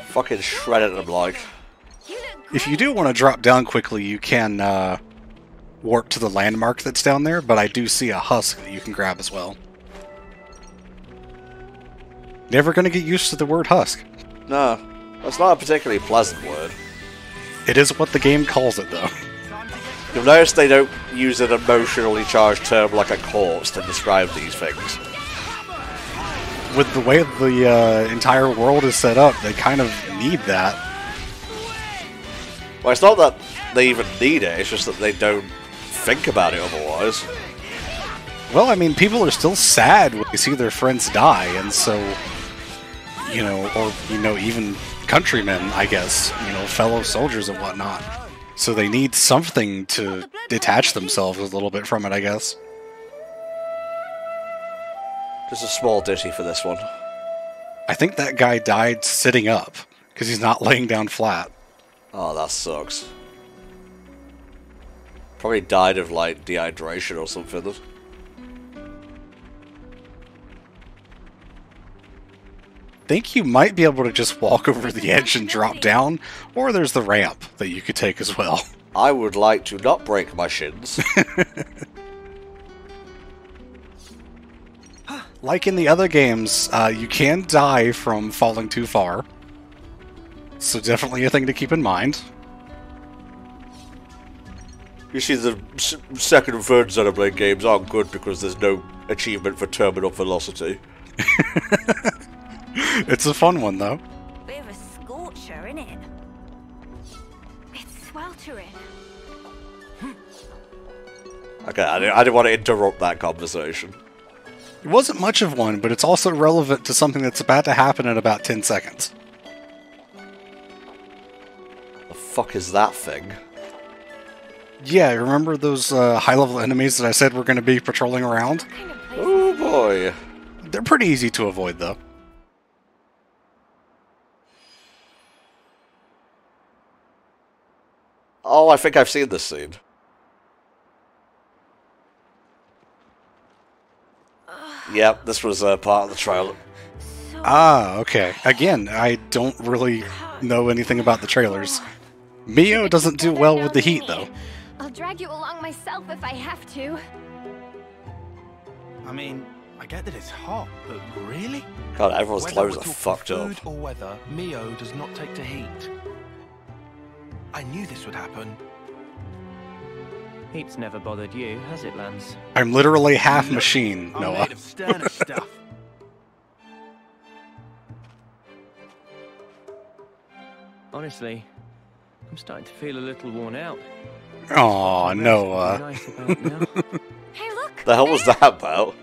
Fucking shredded them like. If you do want to drop down quickly, you can uh, warp to the landmark that's down there, but I do see a husk that you can grab as well. Never going to get used to the word husk. No, that's not a particularly pleasant word. It is what the game calls it, though. You'll notice they don't use an emotionally charged term like a corpse to describe these things. With the way the uh, entire world is set up, they kind of need that. Well, it's not that they even need it, it's just that they don't think about it otherwise. Well, I mean, people are still sad when they see their friends die, and so, you know, or, you know, even countrymen, I guess, you know, fellow soldiers and whatnot. So they need something to detach themselves a little bit from it, I guess. Just a small ditty for this one. I think that guy died sitting up, because he's not laying down flat. Oh, that sucks. Probably died of, like, dehydration or something. I think you might be able to just walk over the edge and drop down, or there's the ramp that you could take as well. I would like to not break my shins. Like in the other games, uh, you can die from falling too far. So definitely a thing to keep in mind. You see, the s second and third Xenoblade games aren't good because there's no achievement for terminal velocity. It's a fun one, though. Bit of a scorcher, innit? It's sweltering. Okay, I didn't, I didn't want to interrupt that conversation. It wasn't much of one, but it's also relevant to something that's about to happen in about ten seconds. Fuck is that thing? Yeah, remember those uh, high-level enemies that I said were going to be patrolling around? Oh boy! They're pretty easy to avoid, though. Oh, I think I've seen this scene. Yep, this was uh, part of the trailer. Ah, okay. Again, I don't really know anything about the trailers. Mio doesn't do well with the heat, though. I'll drag you along myself if I have to. I mean, I get that it's hot, but really? God, everyone's clothes are fucked up. Whether or weather, Mio does not take to heat. I knew this would happen. Heat's never bothered you, has it, Lanz? I'm literally half Look, machine, I'm Noah. I'm made of sterner stuff. Honestly, I'm starting to feel a little worn out. Aw, Noah. Nice about now. Hey, look! The hell was that about?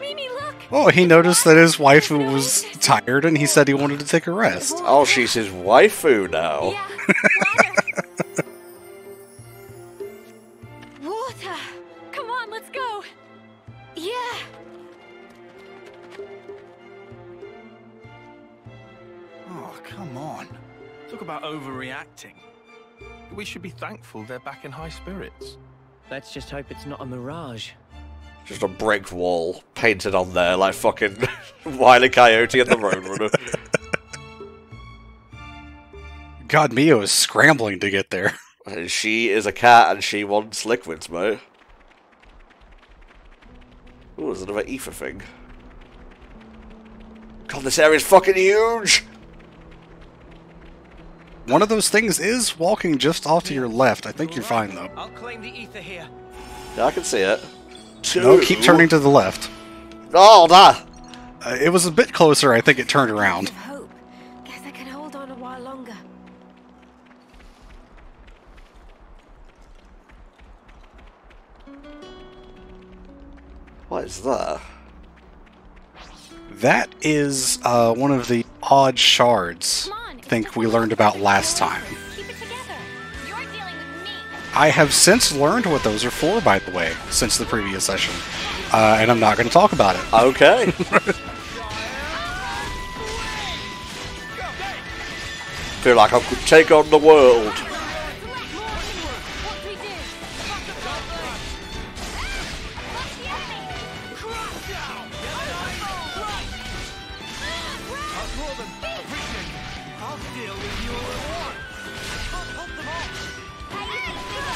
Mimi, look! Oh, he noticed that his waifu was tired, and he said he wanted to take a rest. Oh, she's his waifu now. Yeah, water. Water! Come on, let's go! Yeah! Oh, come on. Talk about overreacting. We should be thankful they're back in high spirits. Let's just hope it's not a mirage. Just a brick wall painted on there like fucking Wile E. Coyote and the Roadrunner. God, Mio is scrambling to get there. She is a cat and she wants liquids, mate. Ooh, there's another ether thing. God, this area's fucking huge! One of those things is walking just off to your left. I think you're fine, though. I'll claim the ether here. Yeah, I can see it. Two. No, keep turning to the left. Oh, nah. Uh, it was a bit closer. I think it turned around. Hope. Guess I can hold on a while longer. What is that? That is uh, one of the odd shards. Think we learned about last time. Keep it together. You're dealing with me. I have since learned what those are for, by the way, since the previous session, uh, and I'm not going to talk about it. Okay. Feel like I could take on the world.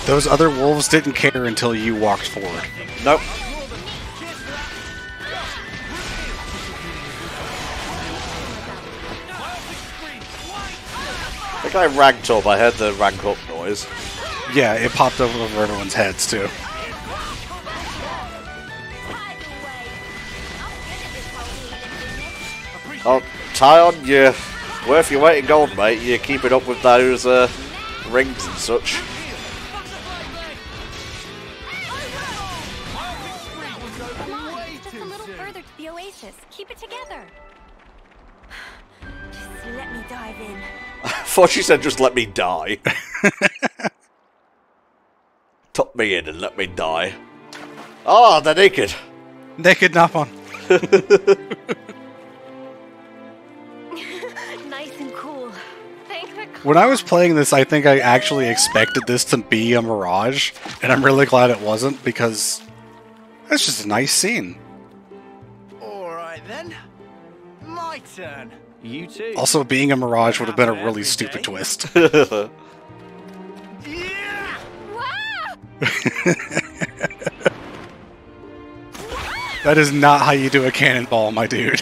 Those other wolves didn't care until you walked forward. Nope. I think I ranked up. I heard the rank up noise. Yeah, it popped up over everyone's heads too. Oh, Tyon, you're worth your weight in gold, mate. You're keeping up with those uh, rings and such. I thought she said, just let me die. Tuck me in and let me die. Ah, oh, they're naked. Naked Nopon. Nice and cool. Thanks for when I was playing this, I think I actually expected this to be a mirage, and I'm really glad it wasn't, because that's just a nice scene. Alright then. My turn. You too. Also, being a mirage would have been a really stupid twist. Yeah. That is not how you do a cannonball, my dude.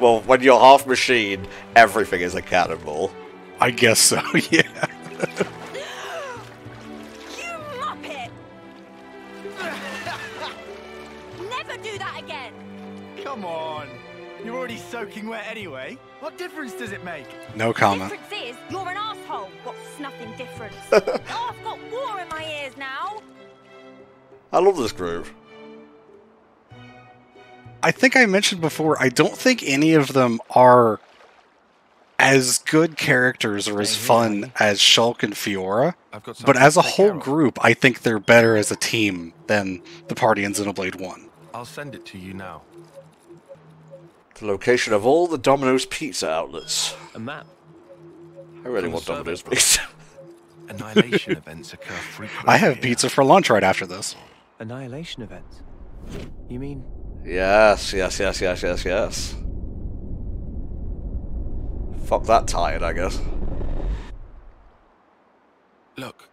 Well, when you're half machine, everything is a cannonball. I guess so, yeah. You muppet! Never do that again! Come on! You're already soaking wet anyway. What difference does it make? No comment. The difference is you're an asshole. What's nothing different? Oh, I've got war in my ears now. I love this groove. I think I mentioned before, I don't think any of them are as good characters or as fun as Shulk and Fiora. But as a whole group, I think they're better as a team than the party in Xenoblade one. I'll send it to you now. The location of all the Domino's pizza outlets. A map. I really want Domino's pizza. Annihilation events occur frequently. I have pizza for lunch right after this. Annihilation events? You mean? Yes, yes, yes, yes, yes, yes. Fuck that tired, I guess. Look.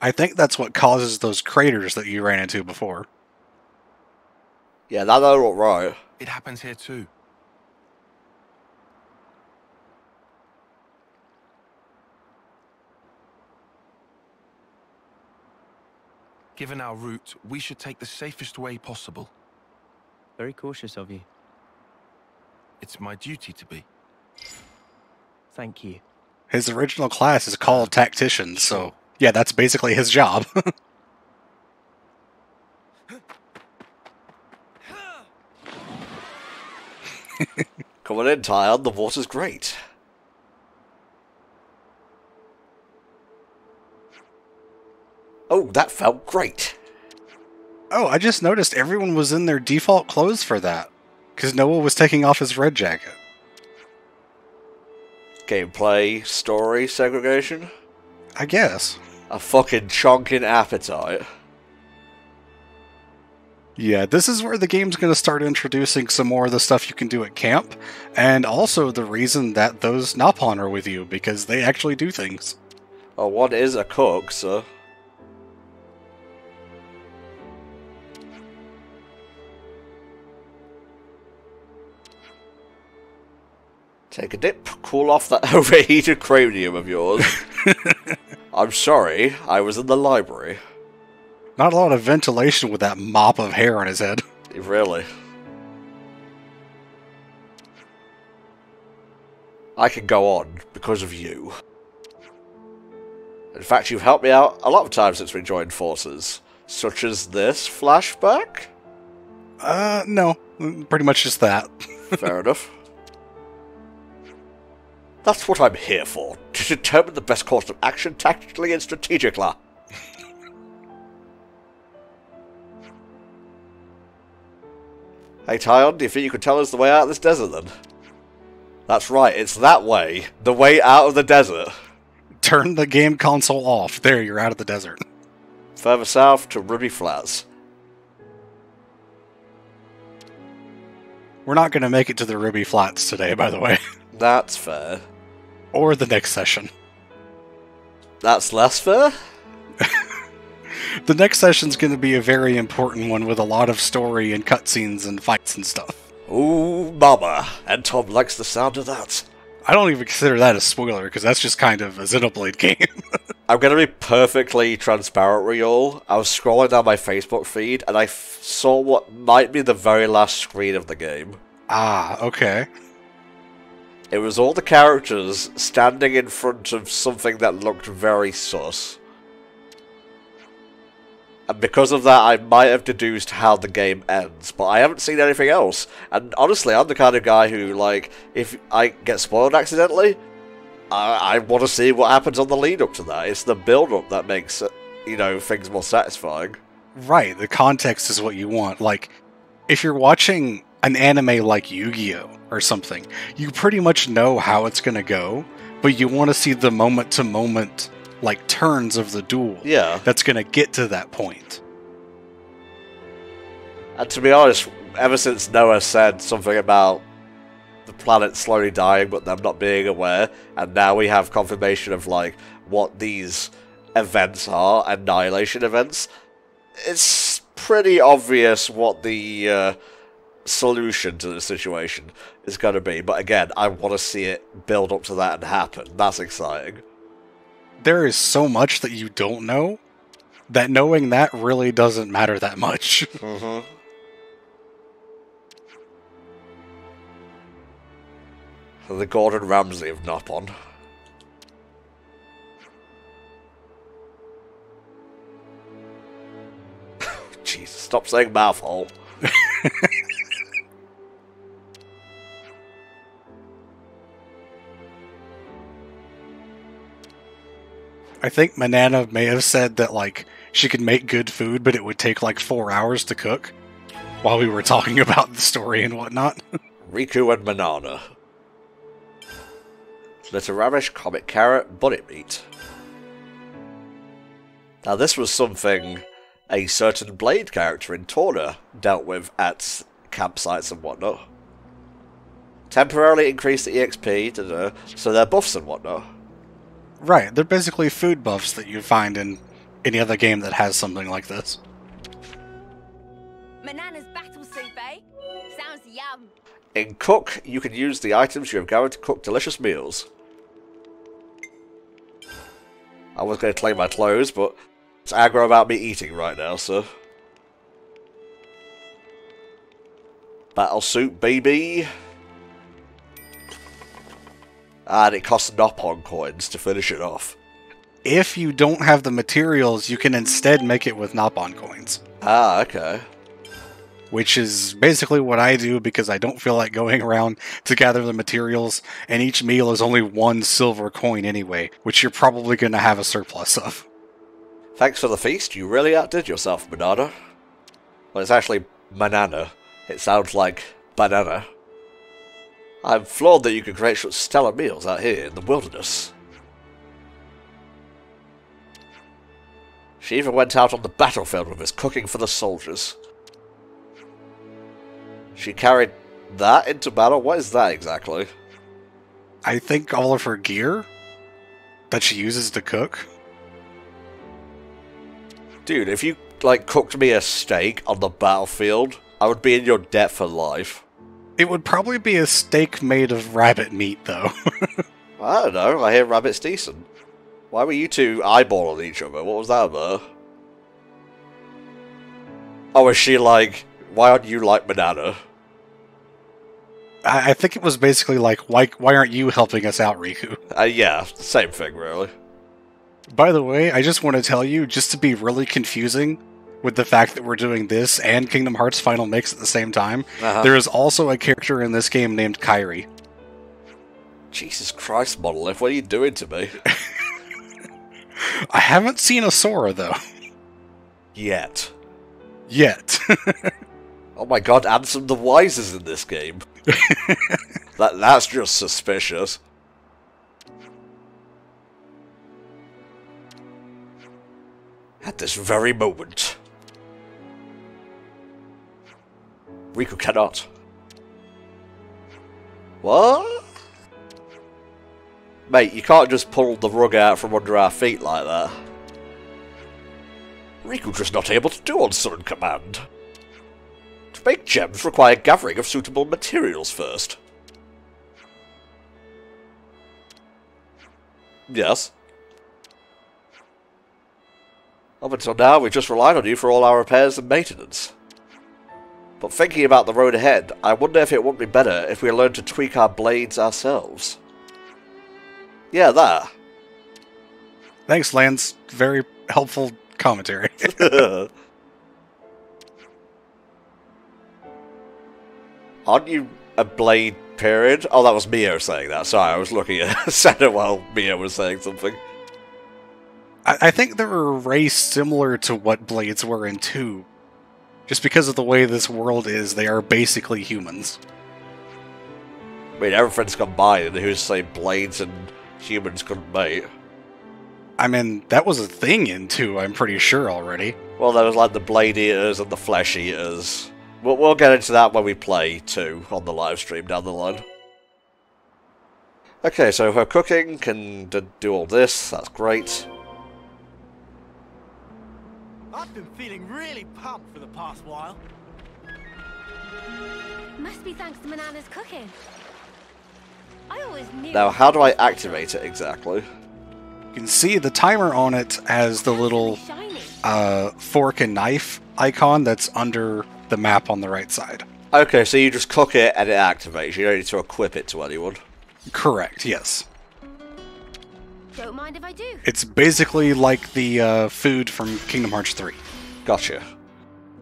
I think that's what causes those craters that you ran into before. Yeah, that they're all right. It happens here too. Given our route, we should take the safest way possible. Very cautious of you. It's my duty to be. Thank you. His original class is called Tactician, so yeah, that's basically his job. Come on in, Tyon. The water's great. Oh, that felt great. Oh, I just noticed everyone was in their default clothes for that. Because Noah was taking off his red jacket. Gameplay, story, segregation? I guess. A fucking chonkin' appetite. Yeah, this is where the game's going to start introducing some more of the stuff you can do at camp. And also the reason that those Nopon are with you, because they actually do things. Oh, one is a cook, so... Take a dip, cool off that overheated cranium of yours. I'm sorry, I was in the library. Not a lot of ventilation with that mop of hair on his head. Really? I can go on because of you. In fact, you've helped me out a lot of times since we joined forces. Such as this flashback? Uh, no. Pretty much just that. Fair enough. That's what I'm here for, to determine the best course of action tactically and strategically. Hey Tyon, do you think you could tell us the way out of this desert then? That's right, it's that way. The way out of the desert. Turn the game console off. There, you're out of the desert. Further south to Ruby Flats. We're not going to make it to the Ruby Flats today, by the way. That's fair. Or the next session. That's less fair? The next session's going to be a very important one with a lot of story and cutscenes and fights and stuff. Ooh, mama. And Tom likes the sound of that. I don't even consider that a spoiler, because that's just kind of a Xenoblade game. I'm going to be perfectly transparent with y'all. I was scrolling down my Facebook feed, and I f saw what might be the very last screen of the game. Ah, okay. It was all the characters standing in front of something that looked very sus. And because of that, I might have deduced how the game ends, but I haven't seen anything else. And honestly, I'm the kind of guy who, like, if I get spoiled accidentally, I, I want to see what happens on the lead-up to that. It's the build-up that makes, you know, things more satisfying. Right, the context is what you want. Like, if you're watching an anime like Yu-Gi-Oh! Or something, you pretty much know how it's going to go, but you want to see the moment-to-moment, like, turns of the duel. Yeah. That's going to get to that point. And to be honest, ever since Noah said something about the planet slowly dying, but them not being aware, and now we have confirmation of, like, what these events are, annihilation events, it's pretty obvious what the, uh... solution to the situation is going to be, but again, I want to see it build up to that and happen. That's exciting. There is so much that you don't know that knowing that really doesn't matter that much. Mm-hmm. The Gordon Ramsay of Nopon. Jesus, stop saying mouthhole. I think Manana may have said that, like, she could make good food, but it would take, like, four hours to cook while we were talking about the story and whatnot. Riku and Manana. Little radish, comic carrot, bunnit meat. Now, this was something a certain Blade character in Torna dealt with at campsites and whatnot. Temporarily increased the E X P, da -da, so they're buffs and whatnot. Right, they're basically food buffs that you find in any other game that has something like this. Manana's battle suit, babe. Yum! In Cook, you can use the items you have gathered to cook delicious meals. I was going to claim my clothes, but it's aggro about me eating right now, so... Battle suit, baby! And it costs Nopon coins to finish it off. If you don't have the materials, you can instead make it with Nopon coins. Ah, okay. Which is basically what I do because I don't feel like going around to gather the materials, and each meal is only one silver coin anyway, which you're probably going to have a surplus of. Thanks for the feast, you really outdid yourself, Manana. Well, it's actually Manana. It sounds like banana. I'm floored that you can create such stellar meals out here in the wilderness. She even went out on the battlefield with us, cooking for the soldiers. She carried that into battle? What is that exactly? I think all of her gear that she uses to cook. Dude, if you, like, cooked me a steak on the battlefield, I would be in your debt for life. It would probably be a steak made of rabbit meat, though. I don't know. I hear rabbit's decent. Why were you two eyeballing each other? What was that about? Oh, is she like, why aren't you like Manana? I, I think it was basically like, why, why aren't you helping us out, Riku? Uh, yeah, same thing, really. By the way, I just want to tell you, just to be really confusing with the fact that we're doing this and Kingdom Hearts Final Mix at the same time, uh-huh. There is also a character in this game named Kairi. Jesus Christ, Monolith, what are you doing to me? I haven't seen a Sora, though. Yet. Yet. Oh my god, Ansem the Wise is in this game. that, that's just suspicious. At this very moment. Riku cannot. What? Mate, you can't just pull the rug out from under our feet like that. Riku just not able to do on sudden command. To make gems require gathering of suitable materials first. Yes. Up until now, we've just relied on you for all our repairs and maintenance. But thinking about the road ahead, I wonder if it wouldn't be better if we learned to tweak our blades ourselves. Yeah, that. Thanks, Lanz. Very helpful commentary. Aren't you a blade period? Oh, that was Mio saying that. Sorry, I was looking at Senna while Mio was saying something. I, I think there were rays similar to what blades were in two. Just because of the way this world is, they are basically humans. I mean, everything's combined, who's saying blades and humans couldn't mate. I mean, that was a thing in two, I'm pretty sure already. Well, there was like the blade eaters and the flesh eaters. We'll, we'll get into that when we play two on the live stream down the line. Okay, so her cooking can do all this, that's great. I've been feeling really pumped for the past while. Must be thanks to Manana's cooking. I always knew. Now, how do I activate it exactly? You can see the timer on it as the little uh, fork and knife icon that's under the map on the right side. Okay, so you just cook it and it activates. You don't need to equip it to anyone. Correct, yes. Don't mind if I do. It's basically like the uh, food from Kingdom Hearts three. Gotcha.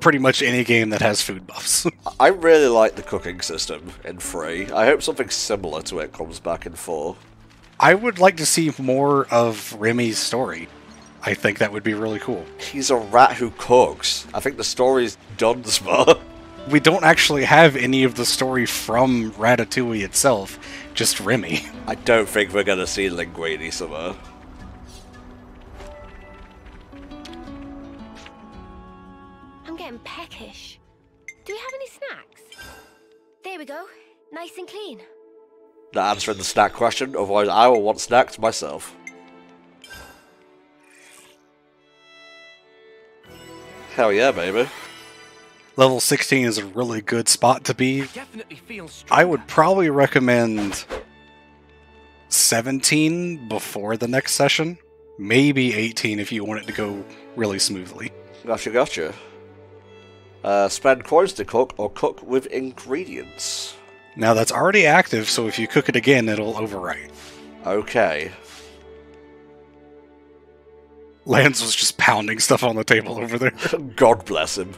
Pretty much any game that has food buffs. I really like the cooking system in three. I hope something similar to it comes back in four. I would like to see more of Remy's story. I think that would be really cool. He's a rat who cooks. I think the story's done, Spur. We don't actually have any of the story from Ratatouille itself, just Remy. I don't think we're going to see Linguini somewhere. I'm peckish. Do we have any snacks? There we go. Nice and clean. Not answering the snack question, otherwise I will want snacks myself. Hell yeah, baby. level sixteen is a really good spot to be. I would probably recommend seventeen before the next session. Maybe eighteen if you want it to go really smoothly. Gotcha, gotcha. Uh, spend coins to cook or cook with ingredients. Now that's already active, so if you cook it again, it'll overwrite. Okay. Lanz was just pounding stuff on the table over there. God bless him.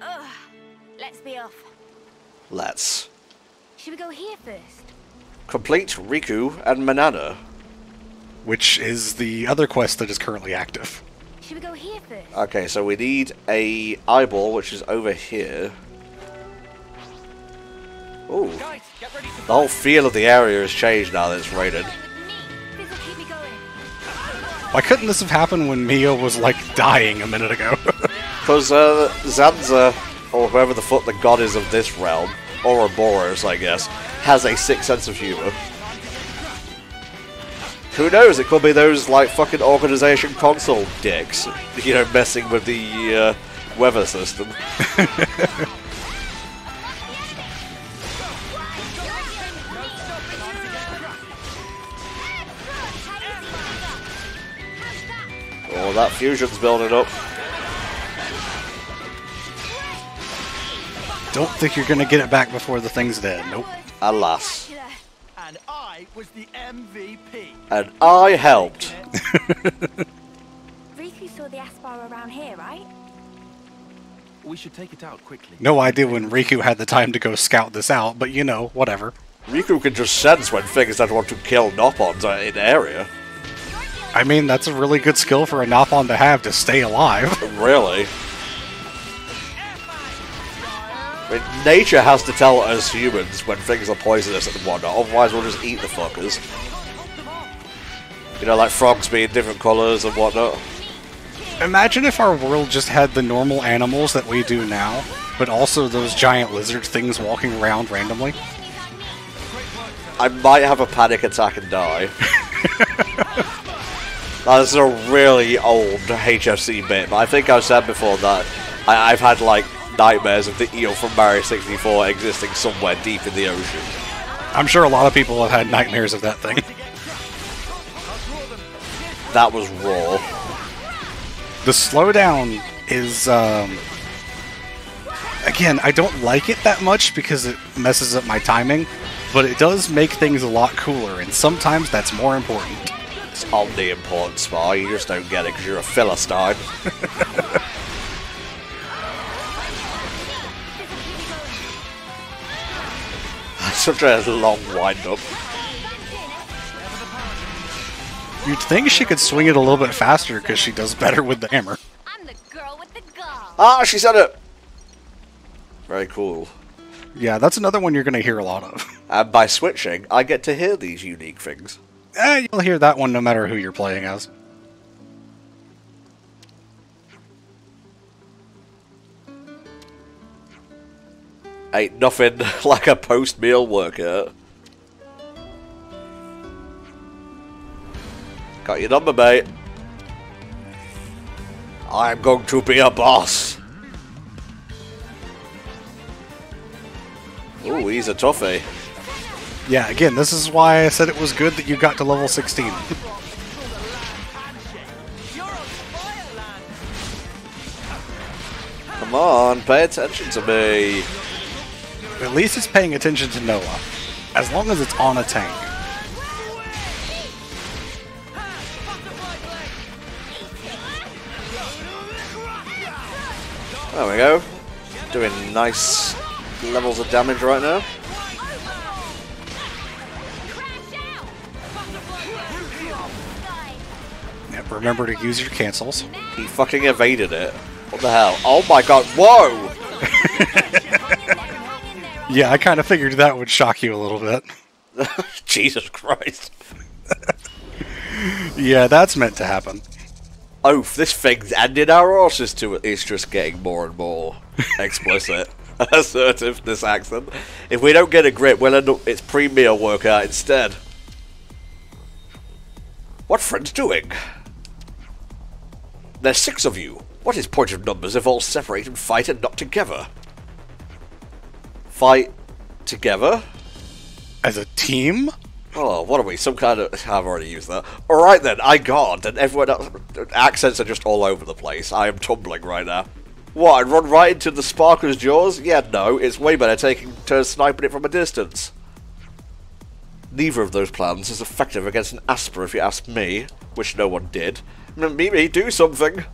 Ugh. Let's be off. Let's. Should we go here first? Complete Riku and Manana. Which is the other quest that is currently active. Should we go here first? Okay, so we need a eyeball, which is over here. Ooh. Guys, get ready to the whole feel of the area has changed now that it's raided. Why couldn't this have happened when Mio was, like, dying a minute ago? Because uh, Zanza, or whoever the fuck the god is of this realm, or Ouroboros, I guess, has a sick sense of humor. Who knows, it could be those, like, fucking organization console dicks, you know, messing with the uh, weather system. Oh, that fusion's building up. Don't think you're gonna get it back before the thing's dead. Nope. Alas. And I was the M V P. And I helped. Riku saw the Aspar around here, right? We should take it out quickly. No idea when Riku had the time to go scout this out, but you know, whatever. Riku can just sense when things that want to kill Nopons are in the area. I mean, that's a really good skill for a Nopon to have to stay alive. Really? I mean, nature has to tell us humans when things are poisonous and whatnot, otherwise we'll just eat the fuckers. You know, like frogs being different colours and whatnot. Imagine if our world just had the normal animals that we do now, but also those giant lizard things walking around randomly. I might have a panic attack and die. Now, this is a really old H F C bit, but I think I've said before that I I've had, like, nightmares of the eel from Mario sixty-four existing somewhere deep in the ocean. I'm sure a lot of people have had nightmares of that thing. That was raw. The slowdown is, um... again, I don't like it that much because it messes up my timing, but it does make things a lot cooler, and sometimes that's more important. Of the important spy, you just don't get it because you're a Philistine. Such a long wind-up. You'd think she could swing it a little bit faster because she does better with the hammer. I'm the girl with the gall. Ah, she said it! Very cool. Yeah, that's another one you're going to hear a lot of. And by switching, I get to hear these unique things. Eh, you'll hear that one no matter who you're playing as. Ain't nothing like a post-meal workout. Got your number, mate. I'm going to be a boss. Ooh, he's a toughie. Yeah, again, this is why I said it was good that you got to level sixteen. Come on, pay attention to me. At least it's paying attention to Noah. As long as it's on a tank. There we go. Doing nice levels of damage right now. Remember to use your cancels. He fucking evaded it. What the hell? Oh my god, whoa! Yeah, I kind of figured that would shock you a little bit. Jesus Christ. Yeah, that's meant to happen. Oh, this thing's ended our horses to it. It's just getting more and more explicit. Assertive, this accent. If we don't get a grip, we'll end up it's pre-meal workout instead. What friend's doing? There's six of you. What is point of numbers if all separate and fight and not together? Fight together? As a team? Oh, what are we? Some kind of... I've already used that. Alright then, I got, and everyone else... Accents are just all over the place. I am tumbling right now. What, and run right into the sparkler's jaws? Yeah, no, it's way better taking turns sniping it from a distance. Neither of those plans is effective against an Asper, if you ask me. Which no one did. Mimi, do something!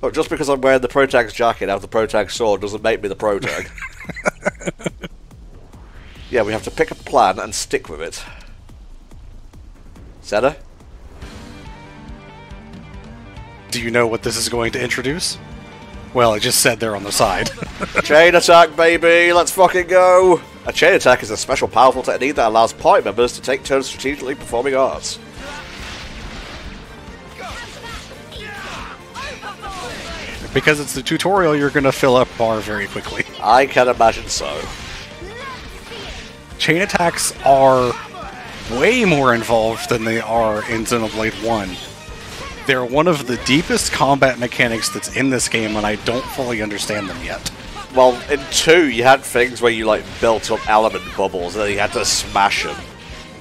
Look, just because I'm wearing the Protag's jacket and have the Protag's sword doesn't make me the Protag. Yeah, we have to pick a plan and stick with it. Senna? Do you know what this is going to introduce? Well, I just said there on the side. Chain attack, baby! Let's fucking go! A chain attack is a special powerful technique that allows party members to take turns strategically performing arts. Because it's the tutorial, you're going to fill up bar very quickly. I can imagine so. Chain attacks are way more involved than they are in Xenoblade one. They're one of the deepest combat mechanics that's in this game, and I don't fully understand them yet. Well, in two, you had things where you like built up element bubbles, and then you had to smash them.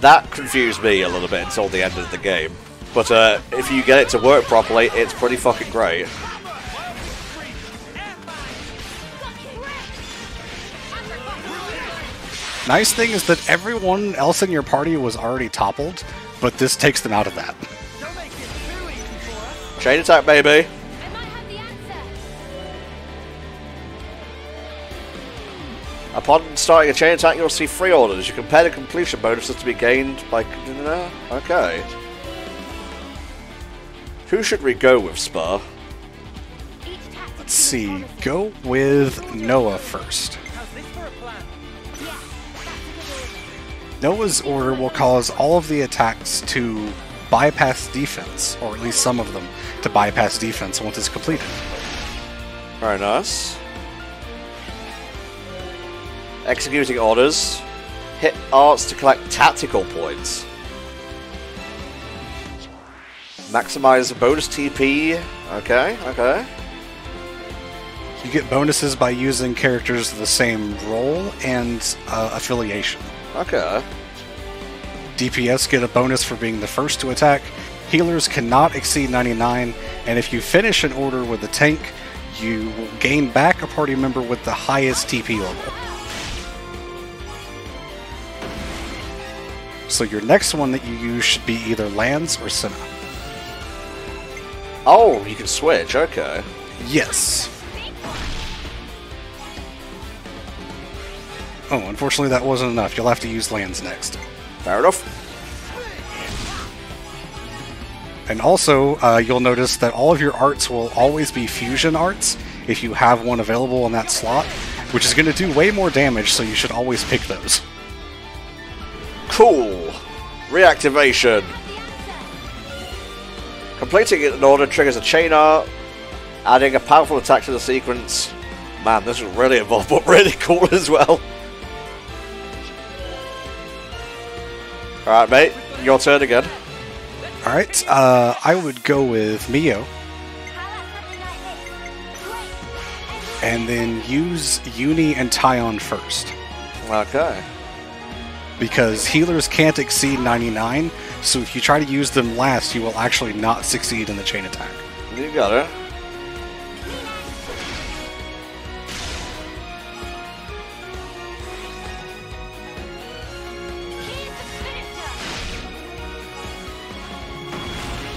That confused me a little bit until the end of the game. But uh, if you get it to work properly, it's pretty fucking great. Nice thing is that everyone else in your party was already toppled, but this takes them out of that. Chain attack, baby! I might have the answer. Upon starting a chain attack, you'll see free orders. You compare the completion bonuses to be gained by... Okay. Who should we go with, Spur? Let's see. Go with Noah first. Noah's order will cause all of the attacks to bypass defense, or at least some of them to bypass defense once it's completed. Very nice. Executing orders. Hit arts to collect tactical points. Maximize bonus T P. Okay, okay. You get bonuses by using characters of the same role and uh, affiliation. Okay. D P S get a bonus for being the first to attack. Healers cannot exceed ninety-nine, and if you finish an order with a tank, you will gain back a party member with the highest T P level. So your next one that you use should be either Lanz or Senna. Oh, you can switch, okay. Yes. Oh, unfortunately that wasn't enough. You'll have to use lands next. Fair enough. And also, uh, you'll notice that all of your arts will always be fusion arts, if you have one available in that slot, which is going to do way more damage, so you should always pick those. Cool! Reactivation! Completing an order triggers a chain art, adding a powerful attack to the sequence. Man, this is really involved, but really cool as well. Alright, mate. Your turn again. Alright, uh, I would go with Mio. And then use Uni and Tyon first. Okay. Because healers can't exceed ninety-nine, so if you try to use them last, you will actually not succeed in the chain attack. You got it.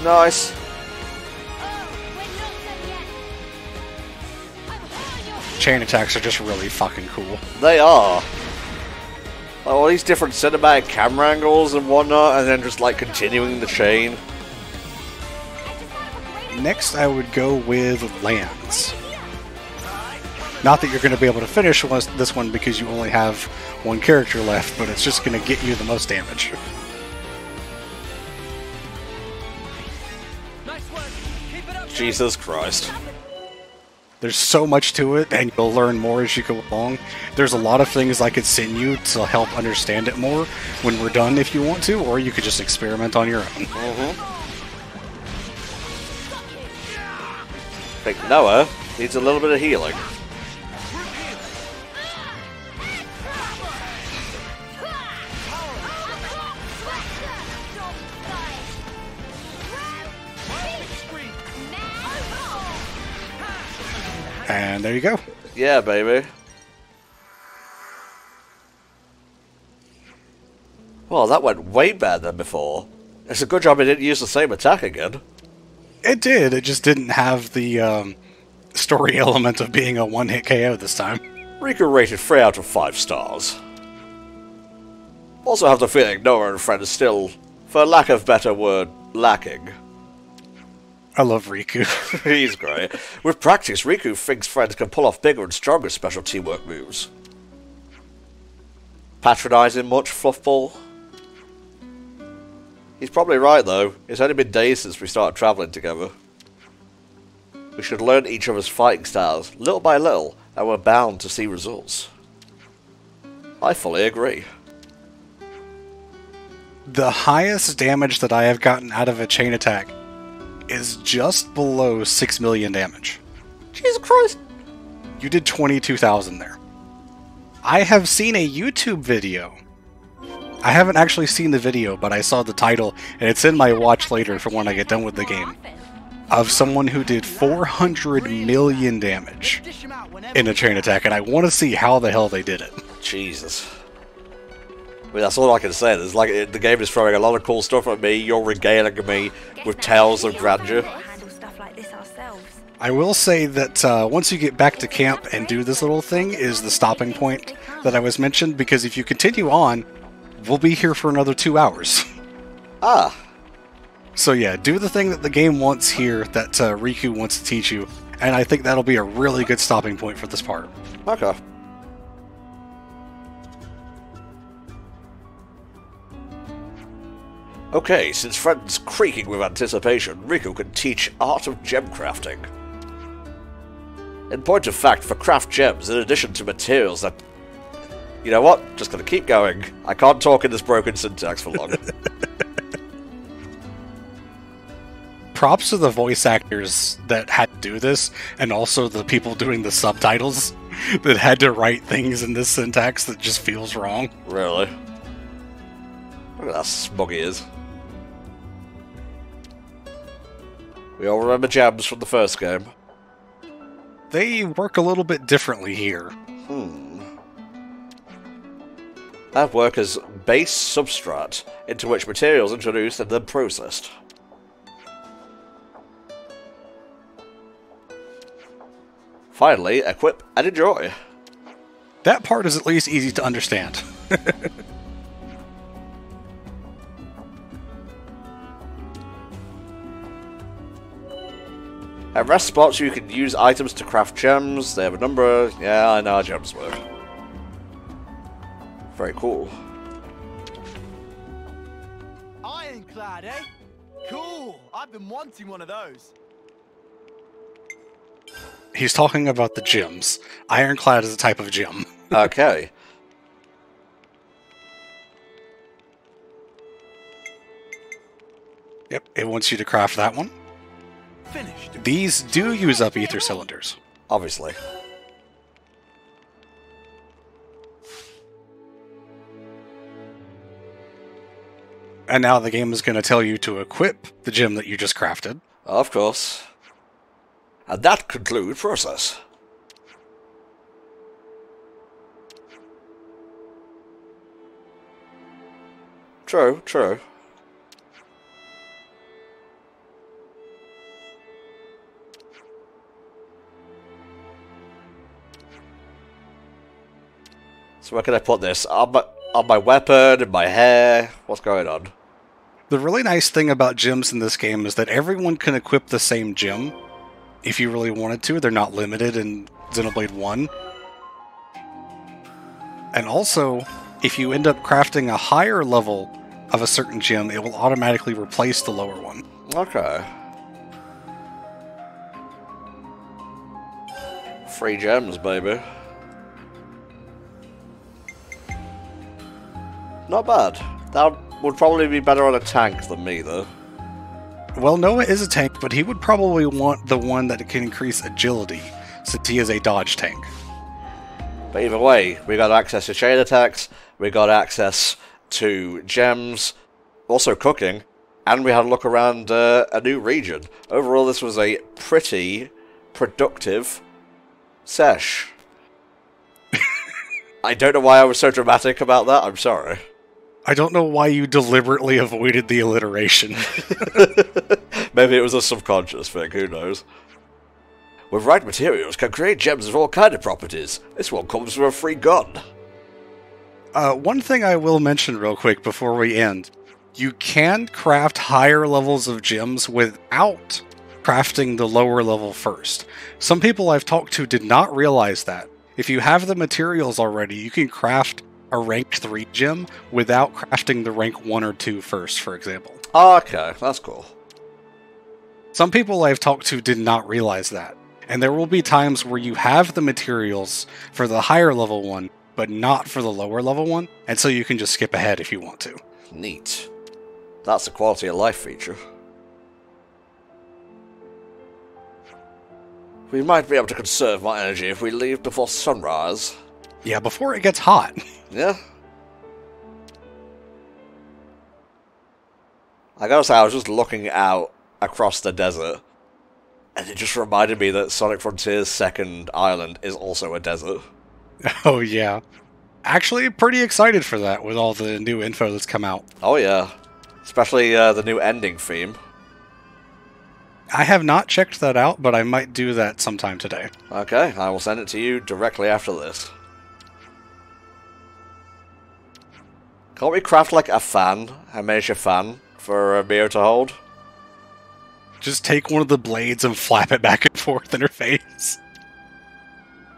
Nice. Chain attacks are just really fucking cool. They are. Like, all these different cinematic camera angles and whatnot, and then just like continuing the chain. Next, I would go with Lanz. Not that you're going to be able to finish this one because you only have one character left, but it's just going to get you the most damage. Jesus Christ. There's so much to it, and you'll learn more as you go along. There's a lot of things I could send you to help understand it more when we're done if you want to, or you could just experiment on your own. Mm-hmm. think Noah needs a little bit of healing. And there you go. Yeah, baby. Well, that went way better than before. It's a good job it didn't use the same attack again. It did. It just didn't have the um, story element of being a one-hit K O this time. Riku rated three out of five stars. Also have the feeling Noah and friends still, for lack of better word, lacking. I love Riku. He's great. With practice, Riku thinks friends can pull off bigger and stronger special teamwork moves. Patronising much, Fluffball? He's probably right, though. It's only been days since we started travelling together. We should learn each other's fighting styles, little by little, and we're bound to see results. I fully agree. The highest damage that I have gotten out of a chain attack is just below six million damage. Jesus Christ! You did twenty-two thousand there. I have seen a YouTube video. I haven't actually seen the video, but I saw the title, and it's in my watch later for when I get done with the game, of someone who did four hundred million damage in a chain attack, and I want to see how the hell they did it. Jesus. I mean, that's all I can say. It's like it, the game is throwing a lot of cool stuff at me. You're regaling me with tales of grandeur. I will say that uh, once you get back to camp and do this little thing is the stopping point that I was mentioned, because if you continue on, we'll be here for another two hours. Ah. So yeah, do the thing that the game wants here, that uh, Riku wants to teach you, and I think that'll be a really good stopping point for this part. Okay. Okay, since friends creaking with anticipation, Riku can teach Art of Gem Crafting. In point of fact, for craft gems, in addition to materials that... You know what? Just gonna keep going. I can't talk in this broken syntax for long. Props to the voice actors that had to do this, and also the people doing the subtitles that had to write things in this syntax that just feels wrong. Really? Look at that smug he is. We all remember jabs from the first game. They work a little bit differently here. Hmm. That work as base substrat, into which materials introduced and then processed. Finally, equip and enjoy. That part is at least easy to understand. At rest spots, you can use items to craft gems. They have a number. Yeah, I know how gems work. Very cool. Ironclad, eh? Cool. I've been wanting one of those. He's talking about the gems. Ironclad is a type of gem. Okay. Yep, it wants you to craft that one. Finished. These do use up ether cylinders. Obviously. And now the game is going to tell you to equip the gem that you just crafted. Of course. And that concludes process. True, true. So where can I put this? On my, on my weapon, in my hair? What's going on? The really nice thing about gems in this game is that everyone can equip the same gem if you really wanted to. They're not limited in Xenoblade one. And also, if you end up crafting a higher level of a certain gem, it will automatically replace the lower one. Okay. Free gems, baby. Not bad. That would probably be better on a tank than me, though. Well, Noah is a tank, but he would probably want the one that can increase agility, since he is a dodge tank. But either way, we got access to chain attacks, we got access to gems, also cooking, and we had a look around uh, a new region. Overall, this was a pretty productive sesh. I don't know why I was so dramatic about that, I'm sorry. I don't know why you deliberately avoided the alliteration. Maybe it was a subconscious thing, who knows. With right materials, can create gems of all kinds of properties. This one comes with a free gun. Uh, one thing I will mention real quick before we end. You can craft higher levels of gems without crafting the lower level first. Some people I've talked to did not realize that. If you have the materials already, you can craft a rank three gem without crafting the rank one or two first, for example. Oh, okay, that's cool. Some people I've talked to did not realize that. And there will be times where you have the materials for the higher level one, but not for the lower level one, and so you can just skip ahead if you want to. Neat. That's a quality of life feature. We might be able to conserve my energy if we leave before sunrise. Yeah, before it gets hot. Yeah. I gotta say, I was just looking out across the desert, and it just reminded me that Sonic Frontier's second island is also a desert. Oh, yeah. Actually, pretty excited for that with all the new info that's come out. Oh, yeah. Especially uh, the new ending theme. I have not checked that out, but I might do that sometime today. Okay, I will send it to you directly after this. Can't we craft, like, a fan? A miniature fan for uh, Mio to hold? Just take one of the blades and flap it back and forth in her face.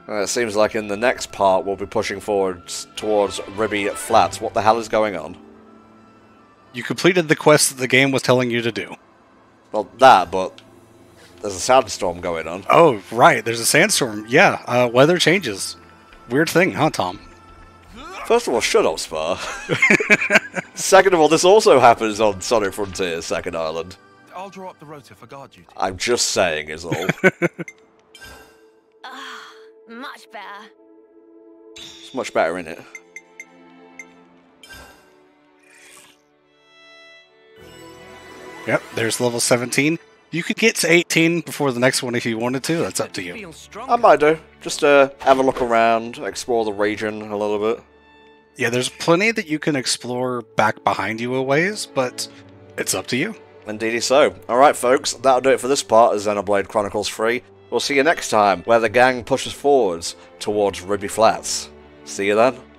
Uh, it seems like in the next part we'll be pushing forward towards Ruby Flats. What the hell is going on? You completed the quest that the game was telling you to do. Well, that, but there's a sandstorm going on. Oh, right, there's a sandstorm. Yeah, uh, weather changes. Weird thing, huh, Tom? First of all, shut up, Spur. Second of all, this also happens on Sonic Frontier's second island. I'll draw up the rotor for guard duty. I'm just saying is all. Ah, much better. It's much better, isn't it? Yep, there's level seventeen. You could get to eighteen before the next one if you wanted to. That's up to you. I might do. Just uh, have a look around, explore the region a little bit. Yeah, there's plenty that you can explore back behind you a ways, but it's up to you. Indeedy so. Alright folks, that'll do it for this part of Xenoblade Chronicles three. We'll see you next time, where the gang pushes forwards towards Ruby Flats. See you then.